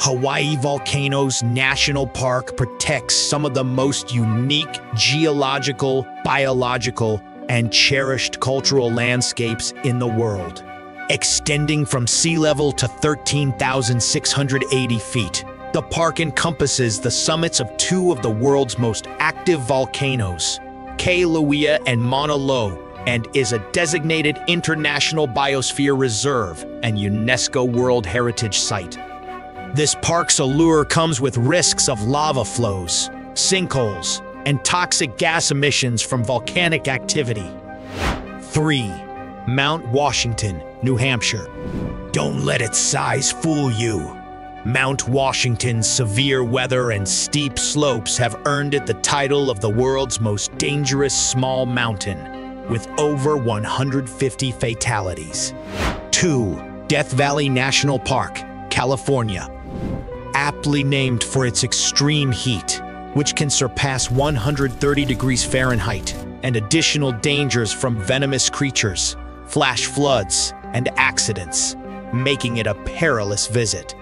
Hawaii Volcanoes National Park protects some of the most unique geological, biological, and cherished cultural landscapes in the world, extending from sea level to 13,680 feet. The park encompasses the summits of two of the world's most active volcanoes, Kilauea and Mauna Loa, and is a designated International Biosphere Reserve and UNESCO World Heritage Site. This park's allure comes with risks of lava flows, sinkholes, and toxic gas emissions from volcanic activity. 3. Mount Washington, New Hampshire. Don't let its size fool you. Mount Washington's severe weather and steep slopes have earned it the title of the world's most dangerous small mountain, with over 150 fatalities. 2. Death Valley National Park, California. Aptly named for its extreme heat, which can surpass 130 degrees Fahrenheit, and additional dangers from venomous creatures, flash floods, and accidents, making it a perilous visit.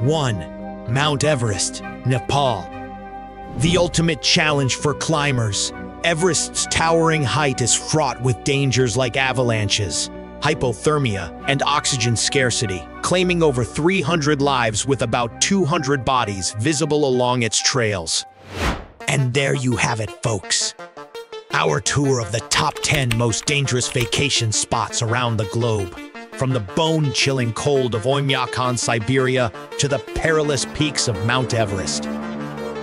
1. Mount Everest, Nepal. The ultimate challenge for climbers, Everest's towering height is fraught with dangers like avalanches, hypothermia, and oxygen scarcity, claiming over 300 lives with about 200 bodies visible along its trails. And there you have it, folks. Our tour of the top 10 most dangerous vacation spots around the globe. From the bone-chilling cold of Oymyakon, Siberia, to the perilous peaks of Mount Everest.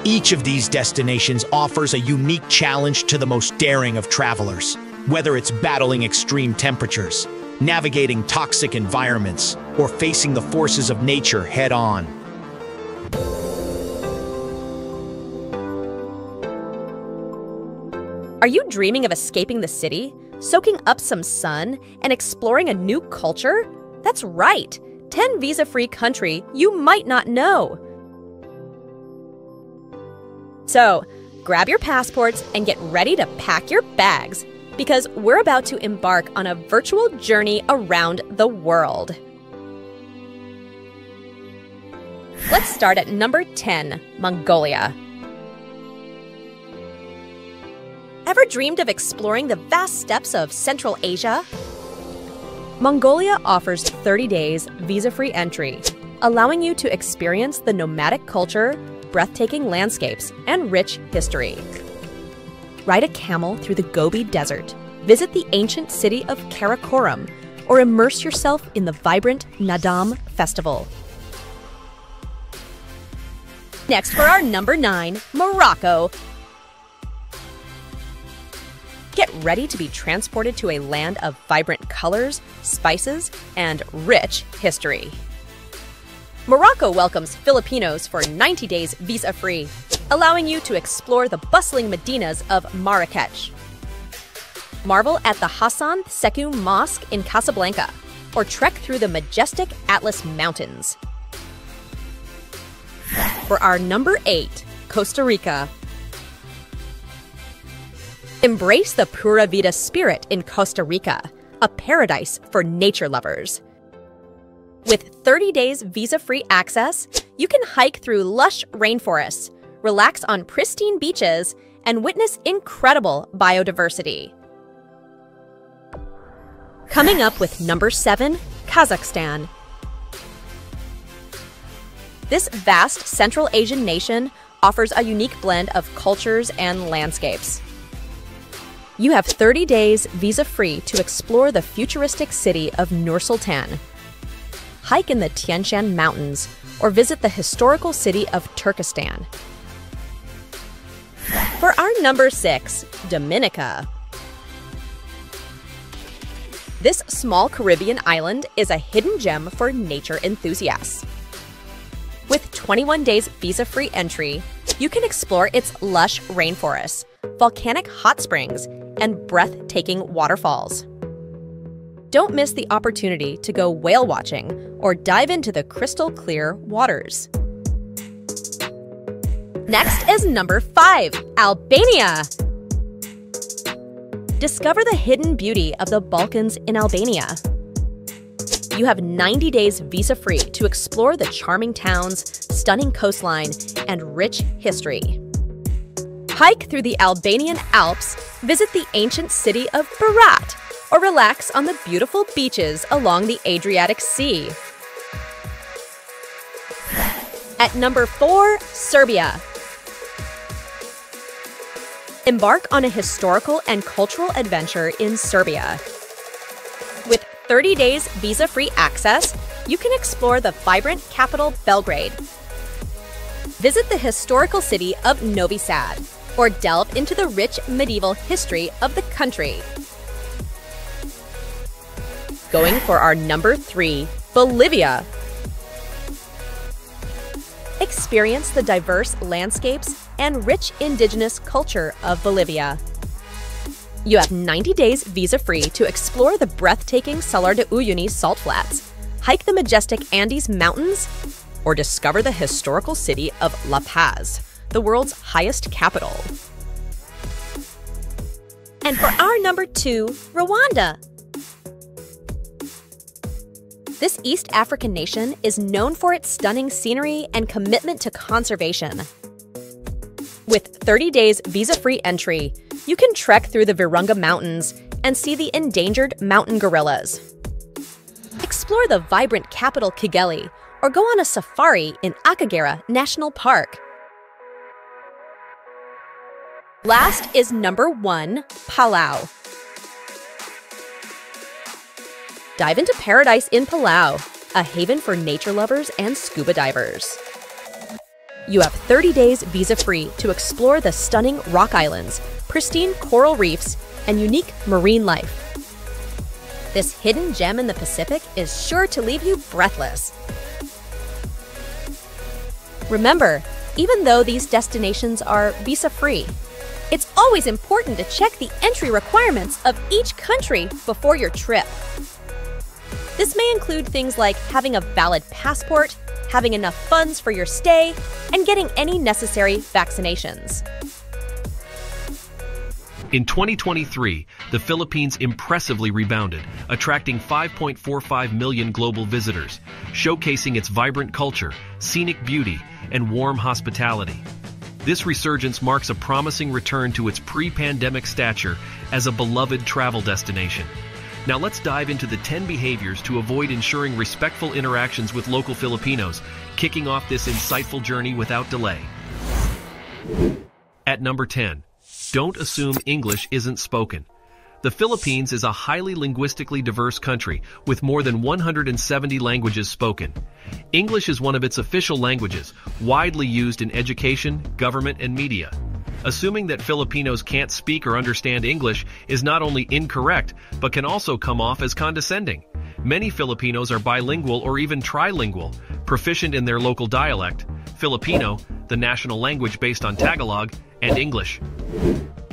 Each of these destinations offers a unique challenge to the most daring of travelers, whether it's battling extreme temperatures, navigating toxic environments, or facing the forces of nature head-on. Are you dreaming of escaping the city, soaking up some sun, and exploring a new culture? That's right! 10 visa-free country you might not know! So, grab your passports and get ready to pack your bags, because we're about to embark on a virtual journey around the world. Let's start at number 10, Mongolia. Ever dreamed of exploring the vast steppes of Central Asia? Mongolia offers 30 days visa-free entry, allowing you to experience the nomadic culture, breathtaking landscapes, and rich history. Ride a camel through the Gobi Desert, visit the ancient city of Karakorum, or immerse yourself in the vibrant Nadam Festival. Next for our number 9, Morocco. Get ready to be transported to a land of vibrant colors, spices, and rich history. Morocco welcomes Filipinos for 90 days visa-free, allowing you to explore the bustling medinas of Marrakech. Marvel at the Hassan Secum Mosque in Casablanca, or trek through the majestic Atlas Mountains. For our number 8, Costa Rica. Embrace the Pura Vida spirit in Costa Rica, a paradise for nature lovers. With 30 days visa-free access, you can hike through lush rainforests, relax on pristine beaches, and witness incredible biodiversity. Coming up with number 7, Kazakhstan. This vast Central Asian nation offers a unique blend of cultures and landscapes. You have 30 days visa-free to explore the futuristic city of Nur-Sultan, hike in the Tian Shan Mountains, or visit the historical city of Turkestan. For our number 6, Dominica. This small Caribbean island is a hidden gem for nature enthusiasts. With 21 days visa-free entry, you can explore its lush rainforests, volcanic hot springs, and breathtaking waterfalls. Don't miss the opportunity to go whale watching or dive into the crystal clear waters. Next is number 5, Albania. Discover the hidden beauty of the Balkans in Albania. You have 90 days visa-free to explore the charming towns, stunning coastline, and rich history. Hike through the Albanian Alps, visit the ancient city of Berat, or relax on the beautiful beaches along the Adriatic Sea. At number 4, Serbia. Embark on a historical and cultural adventure in Serbia. 30 days visa-free access, you can explore the vibrant capital Belgrade, visit the historical city of Novi Sad, or delve into the rich medieval history of the country. Going for our number 3, Bolivia. Experience the diverse landscapes and rich indigenous culture of Bolivia. You have 90 days visa-free to explore the breathtaking Salar de Uyuni salt flats, hike the majestic Andes Mountains, or discover the historical city of La Paz, the world's highest capital. And for our number 2, Rwanda. This East African nation is known for its stunning scenery and commitment to conservation. With 30 days visa-free entry, you can trek through the Virunga Mountains and see the endangered mountain gorillas. Explore the vibrant capital Kigali, or go on a safari in Akagera National Park. Last is number 1, Palau. Dive into paradise in Palau, a haven for nature lovers and scuba divers. You have 30 days visa-free to explore the stunning rock islands, pristine coral reefs, and unique marine life. This hidden gem in the Pacific is sure to leave you breathless. Remember, even though these destinations are visa-free, it's always important to check the entry requirements of each country before your trip. This may include things like having a valid passport, having enough funds for your stay, and getting any necessary vaccinations. In 2023, the Philippines impressively rebounded, attracting 5.45 million global visitors, showcasing its vibrant culture, scenic beauty, and warm hospitality. This resurgence marks a promising return to its pre-pandemic stature as a beloved travel destination. Now let's dive into the 10 behaviors to avoid ensuring respectful interactions with local Filipinos, kicking off this insightful journey without delay. At number 10, don't assume English isn't spoken. The Philippines is a highly linguistically diverse country with more than 170 languages spoken. English is one of its official languages, widely used in education, government, and media. Assuming that Filipinos can't speak or understand English is not only incorrect, but can also come off as condescending. Many Filipinos are bilingual or even trilingual, proficient in their local dialect, Filipino, the national language based on Tagalog, and English.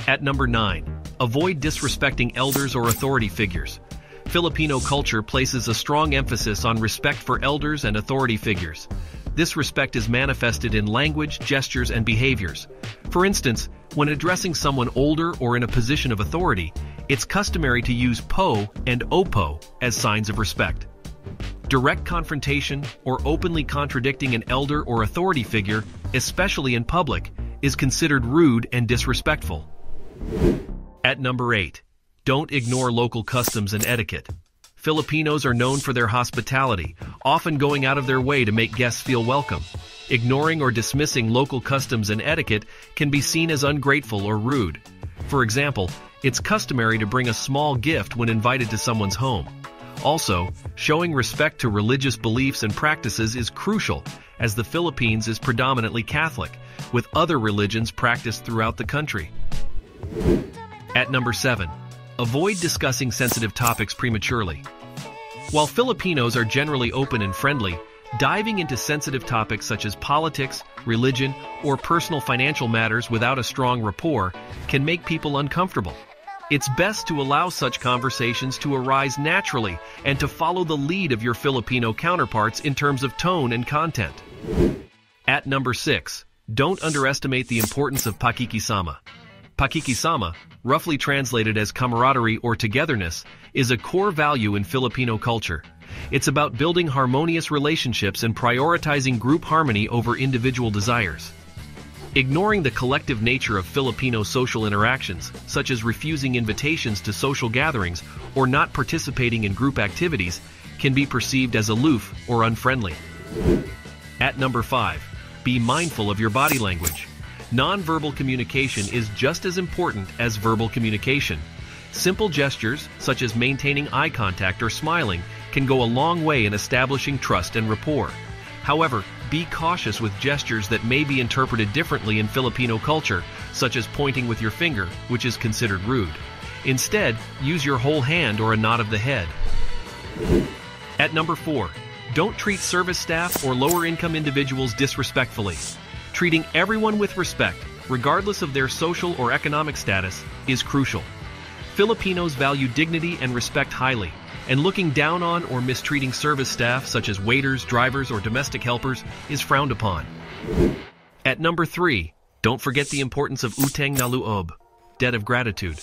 At number 9, avoid disrespecting elders or authority figures. Filipino culture places a strong emphasis on respect for elders and authority figures. This respect is manifested in language, gestures, and behaviors. For instance, when addressing someone older or in a position of authority, it's customary to use po and opo as signs of respect. Direct confrontation or openly contradicting an elder or authority figure, especially in public, is considered rude and disrespectful. At number 8, don't ignore local customs and etiquette. Filipinos are known for their hospitality, often going out of their way to make guests feel welcome. Ignoring or dismissing local customs and etiquette can be seen as ungrateful or rude. For example, it's customary to bring a small gift when invited to someone's home. Also, showing respect to religious beliefs and practices is crucial, as the Philippines is predominantly Catholic, with other religions practiced throughout the country. At number 7, avoid discussing sensitive topics prematurely. While Filipinos are generally open and friendly, diving into sensitive topics such as politics, religion, or personal financial matters without a strong rapport can make people uncomfortable. It's best to allow such conversations to arise naturally and to follow the lead of your Filipino counterparts in terms of tone and content. At number 6, don't underestimate the importance of pakikisama. Pakikisama, roughly translated as camaraderie or togetherness, is a core value in Filipino culture. It's about building harmonious relationships and prioritizing group harmony over individual desires. Ignoring the collective nature of Filipino social interactions, such as refusing invitations to social gatherings or not participating in group activities, can be perceived as aloof or unfriendly. At number 5, be mindful of your body language. Non-verbal communication is just as important as verbal communication. Simple gestures, such as maintaining eye contact or smiling, can go a long way in establishing trust and rapport. However, be cautious with gestures that may be interpreted differently in Filipino culture, such as pointing with your finger, which is considered rude. Instead, use your whole hand or a nod of the head. At number 4, don't treat service staff or lower-income individuals disrespectfully. Treating everyone with respect, regardless of their social or economic status, is crucial. Filipinos value dignity and respect highly, and looking down on or mistreating service staff such as waiters, drivers, or domestic helpers is frowned upon. At number 3, don't forget the importance of utang na loob, debt of gratitude.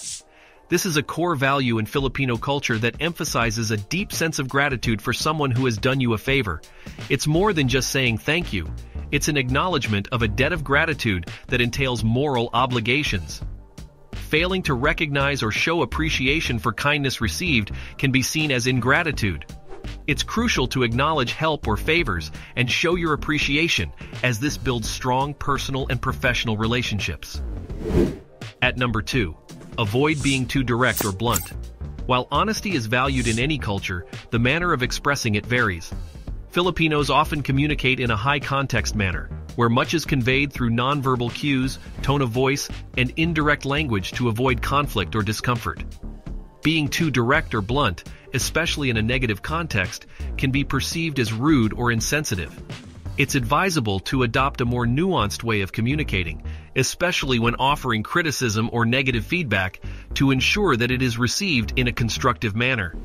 This is a core value in Filipino culture that emphasizes a deep sense of gratitude for someone who has done you a favor. It's more than just saying thank you. It's an acknowledgement of a debt of gratitude that entails moral obligations. Failing to recognize or show appreciation for kindness received can be seen as ingratitude. It's crucial to acknowledge help or favors and show your appreciation, as this builds strong personal and professional relationships. At number 2, avoid being too direct or blunt. While honesty is valued in any culture, the manner of expressing it varies. Filipinos often communicate in a high-context manner, where much is conveyed through nonverbal cues, tone of voice, and indirect language to avoid conflict or discomfort. Being too direct or blunt, especially in a negative context, can be perceived as rude or insensitive. It's advisable to adopt a more nuanced way of communicating, especially when offering criticism or negative feedback, to ensure that it is received in a constructive manner.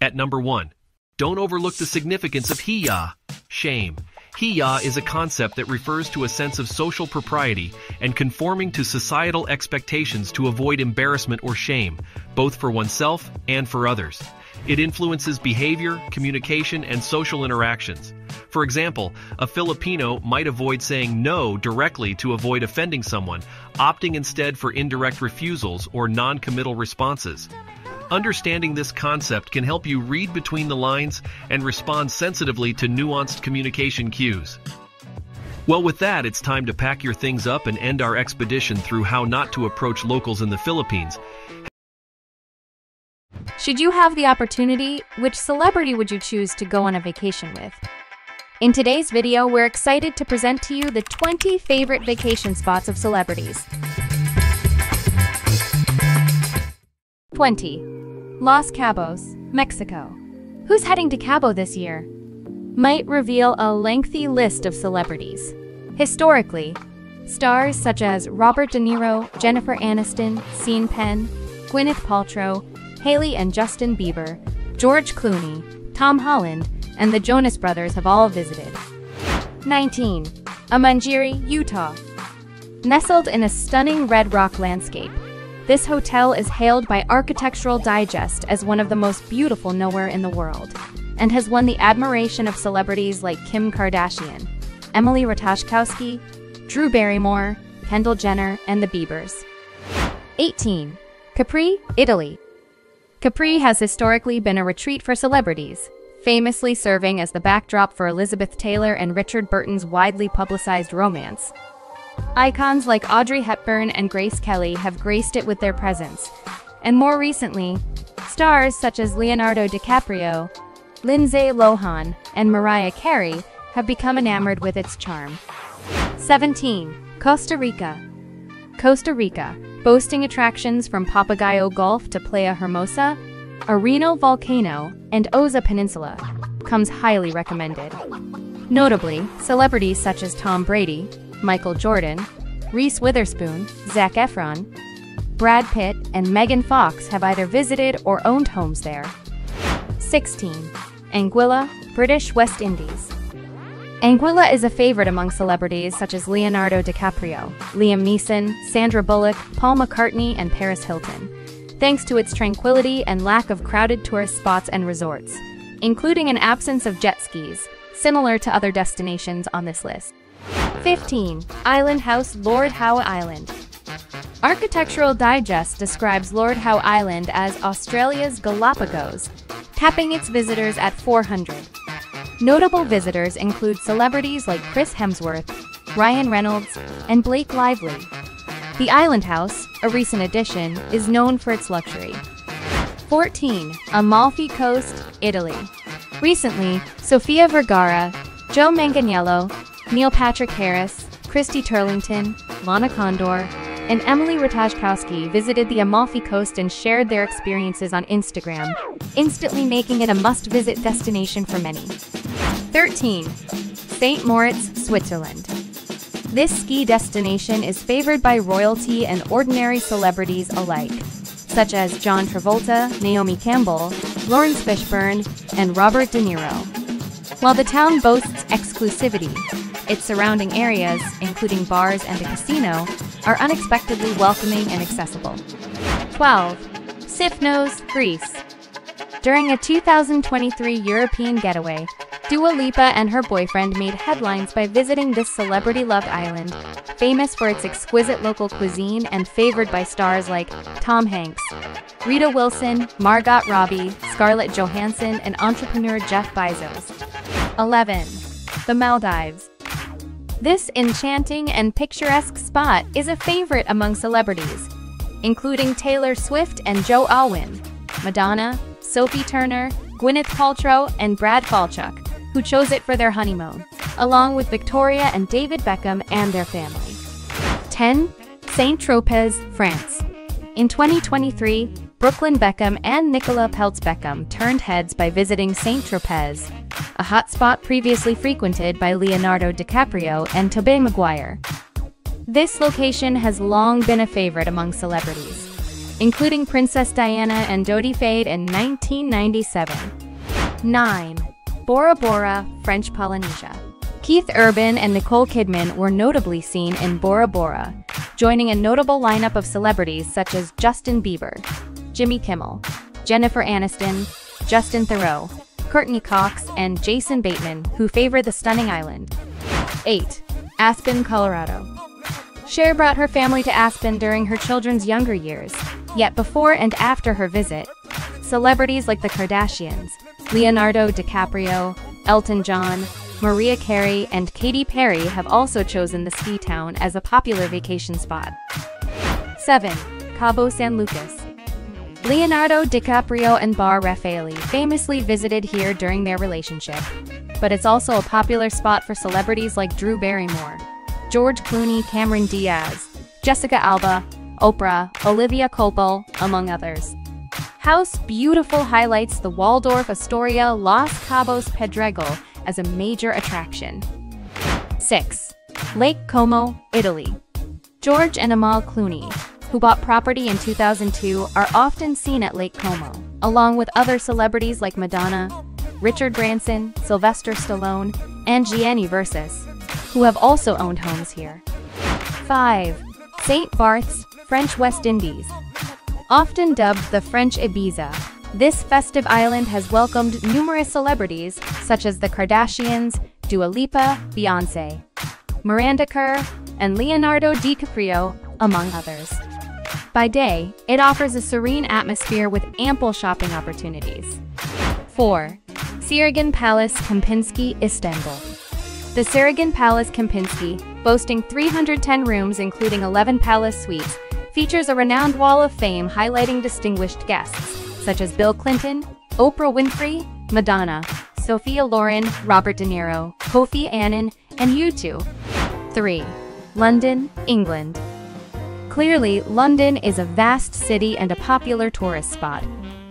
At number 1, Don't overlook the significance of hiya, shame. Hiya is a concept that refers to a sense of social propriety and conforming to societal expectations to avoid embarrassment or shame, both for oneself and for others. It influences behavior, communication, and social interactions. For example, a Filipino might avoid saying no directly to avoid offending someone, opting instead for indirect refusals or non-committal responses. Understanding this concept can help you read between the lines and respond sensitively to nuanced communication cues. Well, with that, it's time to pack your things up and end our expedition through how not to approach locals in the Philippines. Should you have the opportunity, which celebrity would you choose to go on a vacation with? In today's video, we're excited to present to you the 20 favorite vacation spots of celebrities. 20. Los Cabos, Mexico. Who's heading to Cabo this year? Might reveal a lengthy list of celebrities. Historically, stars such as Robert De Niro, Jennifer Aniston, Sean Penn, Gwyneth Paltrow, Haley and Justin Bieber, George Clooney, Tom Holland, and the Jonas Brothers have all visited. 19. Amanjiri, Utah. Nestled in a stunning red rock landscape, this hotel is hailed by Architectural Digest as one of the most beautiful nowhere in the world, and has won the admiration of celebrities like Kim Kardashian, Emily Ratajkowski, Drew Barrymore, Kendall Jenner, and the Biebers. 18. Capri, Italy. Capri has historically been a retreat for celebrities, famously serving as the backdrop for Elizabeth Taylor and Richard Burton's widely publicized romance. Icons like Audrey Hepburn and Grace Kelly have graced it with their presence, and more recently, stars such as Leonardo DiCaprio, Lindsay Lohan, and Mariah Carey have become enamored with its charm. 17. Costa Rica. Costa Rica, boasting attractions from Papagayo Gulf to Playa Hermosa, Areno Volcano, and Osa Peninsula, comes highly recommended. Notably, celebrities such as Tom Brady, Michael Jordan, Reese Witherspoon, Zac Efron, Brad Pitt, and Megan Fox have either visited or owned homes there. 16. Anguilla, British West Indies. Anguilla is a favorite among celebrities such as Leonardo DiCaprio, Liam Neeson, Sandra Bullock, Paul McCartney, and Paris Hilton, thanks to its tranquility and lack of crowded tourist spots and resorts, including an absence of jet skis, similar to other destinations on this list. 15. Island House, Lord Howe Island. Architectural Digest describes Lord Howe Island as Australia's Galapagos, capping its visitors at 400. Notable visitors include celebrities like Chris Hemsworth, Ryan Reynolds, and Blake Lively. The Island House, a recent addition, is known for its luxury. 14. Amalfi Coast, Italy. Recently, Sofia Vergara, Joe Manganiello, Neil Patrick Harris, Christy Turlington, Lana Condor, and Emily Ratajkowski visited the Amalfi Coast and shared their experiences on Instagram, instantly making it a must-visit destination for many. 13. St. Moritz, Switzerland. This ski destination is favored by royalty and ordinary celebrities alike, such as John Travolta, Naomi Campbell, Lawrence Fishburne, and Robert De Niro. While the town boasts exclusivity, its surrounding areas, including bars and a casino, are unexpectedly welcoming and accessible. 12. Sifnos, Greece. During a 2023 European getaway, Dua Lipa and her boyfriend made headlines by visiting this celebrity-loved island, famous for its exquisite local cuisine and favored by stars like Tom Hanks, Rita Wilson, Margot Robbie, Scarlett Johansson, and entrepreneur Jeff Bezos. 11. The Maldives. This enchanting and picturesque spot is a favorite among celebrities, including Taylor Swift and Joe Alwyn, Madonna, Sophie Turner, Gwyneth Paltrow, and Brad Falchuk, who chose it for their honeymoon, along with Victoria and David Beckham and their family. 10. Saint-Tropez, France. In 2023, Brooklyn Beckham and Nicola Peltz Beckham turned heads by visiting Saint-Tropez, a hotspot previously frequented by Leonardo DiCaprio and Tobey Maguire. This location has long been a favorite among celebrities, including Princess Diana and Dodi Fade in 1997. 9. Bora Bora, French Polynesia. Keith Urban and Nicole Kidman were notably seen in Bora Bora, joining a notable lineup of celebrities such as Justin Bieber, Jimmy Kimmel, Jennifer Aniston, Justin Theroux, Courtney Cox, and Jason Bateman, who favor the stunning island. 8. Aspen, Colorado. Cher brought her family to Aspen during her children's younger years, yet before and after her visit, celebrities like the Kardashians, Leonardo DiCaprio, Elton John, Mariah Carey, and Katy Perry have also chosen the ski town as a popular vacation spot. 7. Cabo San Lucas. Leonardo DiCaprio and Bar Raffaele famously visited here during their relationship, but it's also a popular spot for celebrities like Drew Barrymore, George Clooney, Cameron Diaz, Jessica Alba, Oprah, Olivia Colpo, among others. House Beautiful highlights the Waldorf Astoria Los Cabos Pedregal as a major attraction. 6. Lake Como, Italy. George and Amal Clooney, who bought property in 2002, are often seen at Lake Como, along with other celebrities like Madonna, Richard Branson, Sylvester Stallone, and Gianni Versace, who have also owned homes here. 5. St. Barths, French West Indies. Often dubbed the French Ibiza, this festive island has welcomed numerous celebrities such as the Kardashians, Dua Lipa, Beyoncé, Miranda Kerr, and Leonardo DiCaprio, among others. By day, it offers a serene atmosphere with ample shopping opportunities. 4. Siragin Palace, Kempinski, Istanbul. The Siragin Palace Kempinski, boasting 310 rooms including 11 palace suites, features a renowned wall of fame highlighting distinguished guests such as Bill Clinton, Oprah Winfrey, Madonna, Sophia Loren, Robert De Niro, Kofi Annan, and U2. 3. London, England. Clearly, London is a vast city and a popular tourist spot.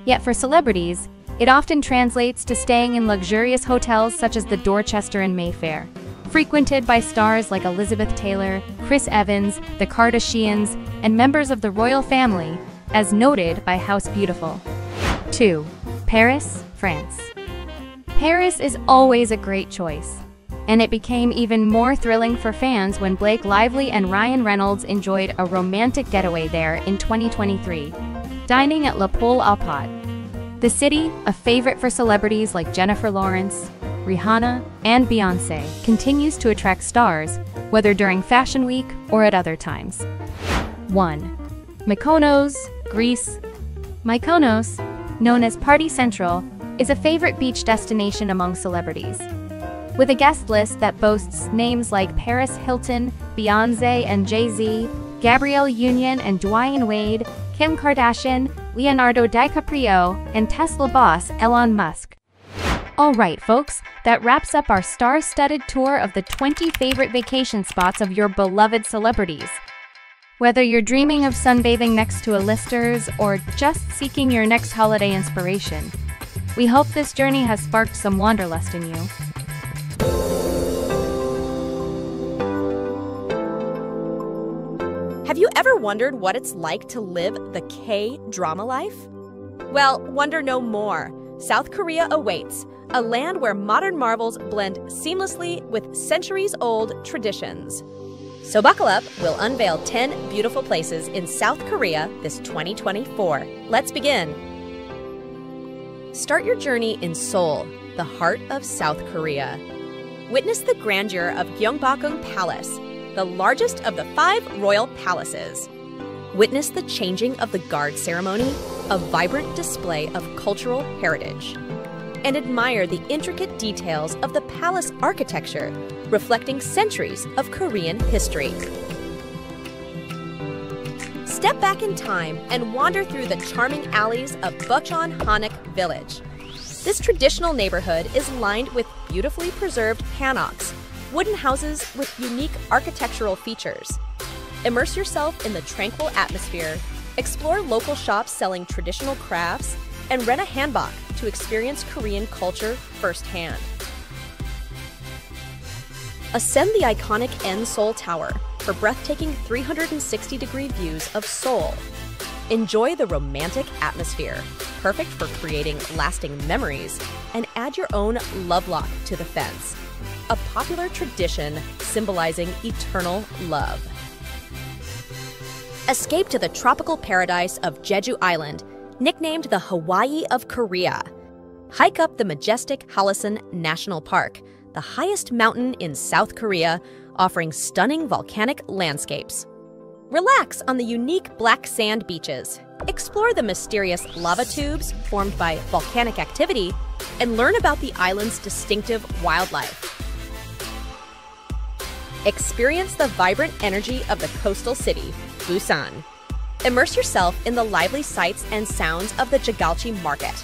Yet for celebrities, it often translates to staying in luxurious hotels such as the Dorchester and Mayfair, frequented by stars like Elizabeth Taylor, Chris Evans, the Kardashians, and members of the royal family, as noted by House Beautiful. 2. Paris, France. Paris is always a great choice, and it became even more thrilling for fans when Blake Lively and Ryan Reynolds enjoyed a romantic getaway there in 2023, dining at Le Poule au Pot. The city, a favorite for celebrities like Jennifer Lawrence, Rihanna, and Beyoncé, continues to attract stars, whether during Fashion Week or at other times. 1. Mykonos, Greece. Mykonos, known as Party Central, is a favorite beach destination among celebrities, with a guest list that boasts names like Paris Hilton, Beyoncé and Jay-Z, Gabrielle Union and Dwyane Wade, Kim Kardashian, Leonardo DiCaprio, and Tesla boss Elon Musk. Alright folks, that wraps up our star-studded tour of the 20 favorite vacation spots of your beloved celebrities. Whether you're dreaming of sunbathing next to a Lister's or just seeking your next holiday inspiration, we hope this journey has sparked some wanderlust in you. Have you ever wondered what it's like to live the K-drama life? Well, wonder no more. South Korea awaits, a land where modern marvels blend seamlessly with centuries-old traditions. So buckle up, we'll unveil 10 beautiful places in South Korea this 2024. Let's begin. Start your journey in Seoul, the heart of South Korea. Witness the grandeur of Gyeongbokgung Palace, the largest of the 5 royal palaces. Witness the changing of the guard ceremony, a vibrant display of cultural heritage. And admire the intricate details of the palace architecture, reflecting centuries of Korean history. Step back in time and wander through the charming alleys of Bukchon Hanok Village. This traditional neighborhood is lined with beautifully preserved hanoks, wooden houses with unique architectural features. Immerse yourself in the tranquil atmosphere, explore local shops selling traditional crafts, and rent a hanbok to experience Korean culture firsthand. Ascend the iconic N-Seoul Tower for breathtaking 360-degree views of Seoul. Enjoy the romantic atmosphere, perfect for creating lasting memories, and add your own love lock to the fence, a popular tradition symbolizing eternal love. Escape to the tropical paradise of Jeju Island, nicknamed the Hawaii of Korea. Hike up the majestic Halseon National Park, the highest mountain in South Korea, offering stunning volcanic landscapes. Relax on the unique black sand beaches, explore the mysterious lava tubes formed by volcanic activity, and learn about the island's distinctive wildlife. Experience the vibrant energy of the coastal city, Busan. Immerse yourself in the lively sights and sounds of the Jigalchi Market,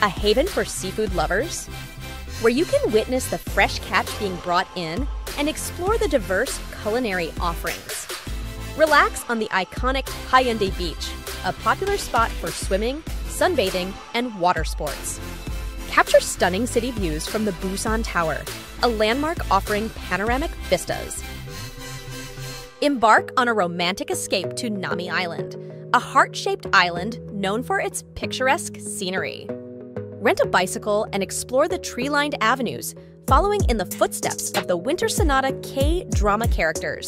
a haven for seafood lovers, where you can witness the fresh catch being brought in and explore the diverse culinary offerings. Relax on the iconic Hyundai Beach, a popular spot for swimming, sunbathing, and water sports. Capture stunning city views from the Busan Tower, a landmark offering panoramic vistas. Embark on a romantic escape to Nami Island, a heart-shaped island known for its picturesque scenery. Rent a bicycle and explore the tree-lined avenues, following in the footsteps of the Winter Sonata K-drama characters.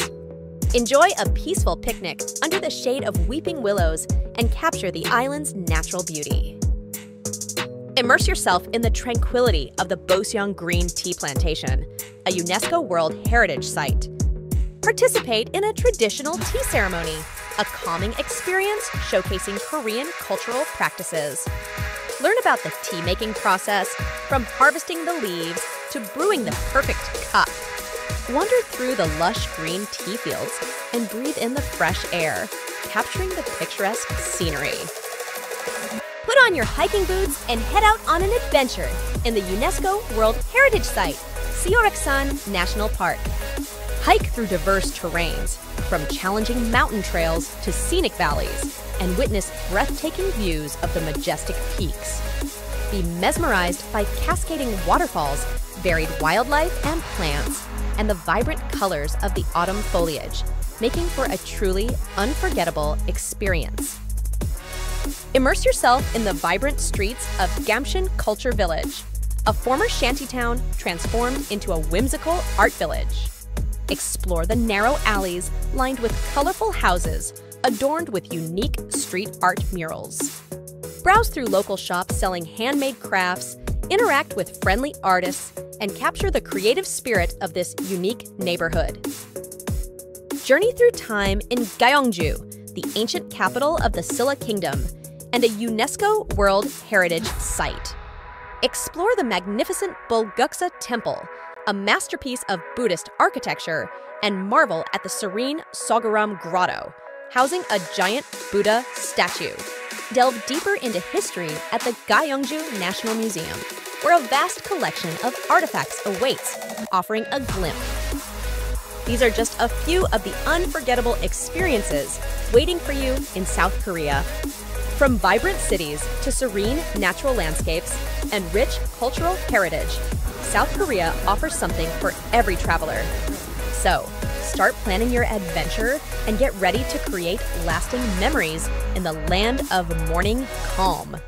Enjoy a peaceful picnic under the shade of weeping willows and capture the island's natural beauty. Immerse yourself in the tranquility of the Boseong Green Tea Plantation, a UNESCO World Heritage Site. Participate in a traditional tea ceremony, a calming experience showcasing Korean cultural practices. Learn about the tea-making process, from harvesting the leaves to brewing the perfect cup. Wander through the lush green tea fields and breathe in the fresh air, capturing the picturesque scenery. Put on your hiking boots and head out on an adventure in the UNESCO World Heritage Site, Sochi National Park. Hike through diverse terrains, from challenging mountain trails to scenic valleys, and witness breathtaking views of the majestic peaks. Be mesmerized by cascading waterfalls, varied wildlife and plants, and the vibrant colors of the autumn foliage, making for a truly unforgettable experience. Immerse yourself in the vibrant streets of Gamcheon Culture Village, a former shantytown transformed into a whimsical art village. Explore the narrow alleys lined with colorful houses, adorned with unique street art murals. Browse through local shops selling handmade crafts, interact with friendly artists, and capture the creative spirit of this unique neighborhood. Journey through time in Gyeongju, the ancient capital of the Silla Kingdom, and a UNESCO World Heritage Site. Explore the magnificent Bulguksa Temple, a masterpiece of Buddhist architecture, and marvel at the serene Sogaram Grotto, housing a giant Buddha statue. Delve deeper into history at the Gyeongju National Museum, where a vast collection of artifacts awaits, offering a glimpse. These are just a few of the unforgettable experiences waiting for you in South Korea. From vibrant cities to serene natural landscapes and rich cultural heritage, South Korea offers something for every traveler. So, start planning your adventure and get ready to create lasting memories in the land of morning calm.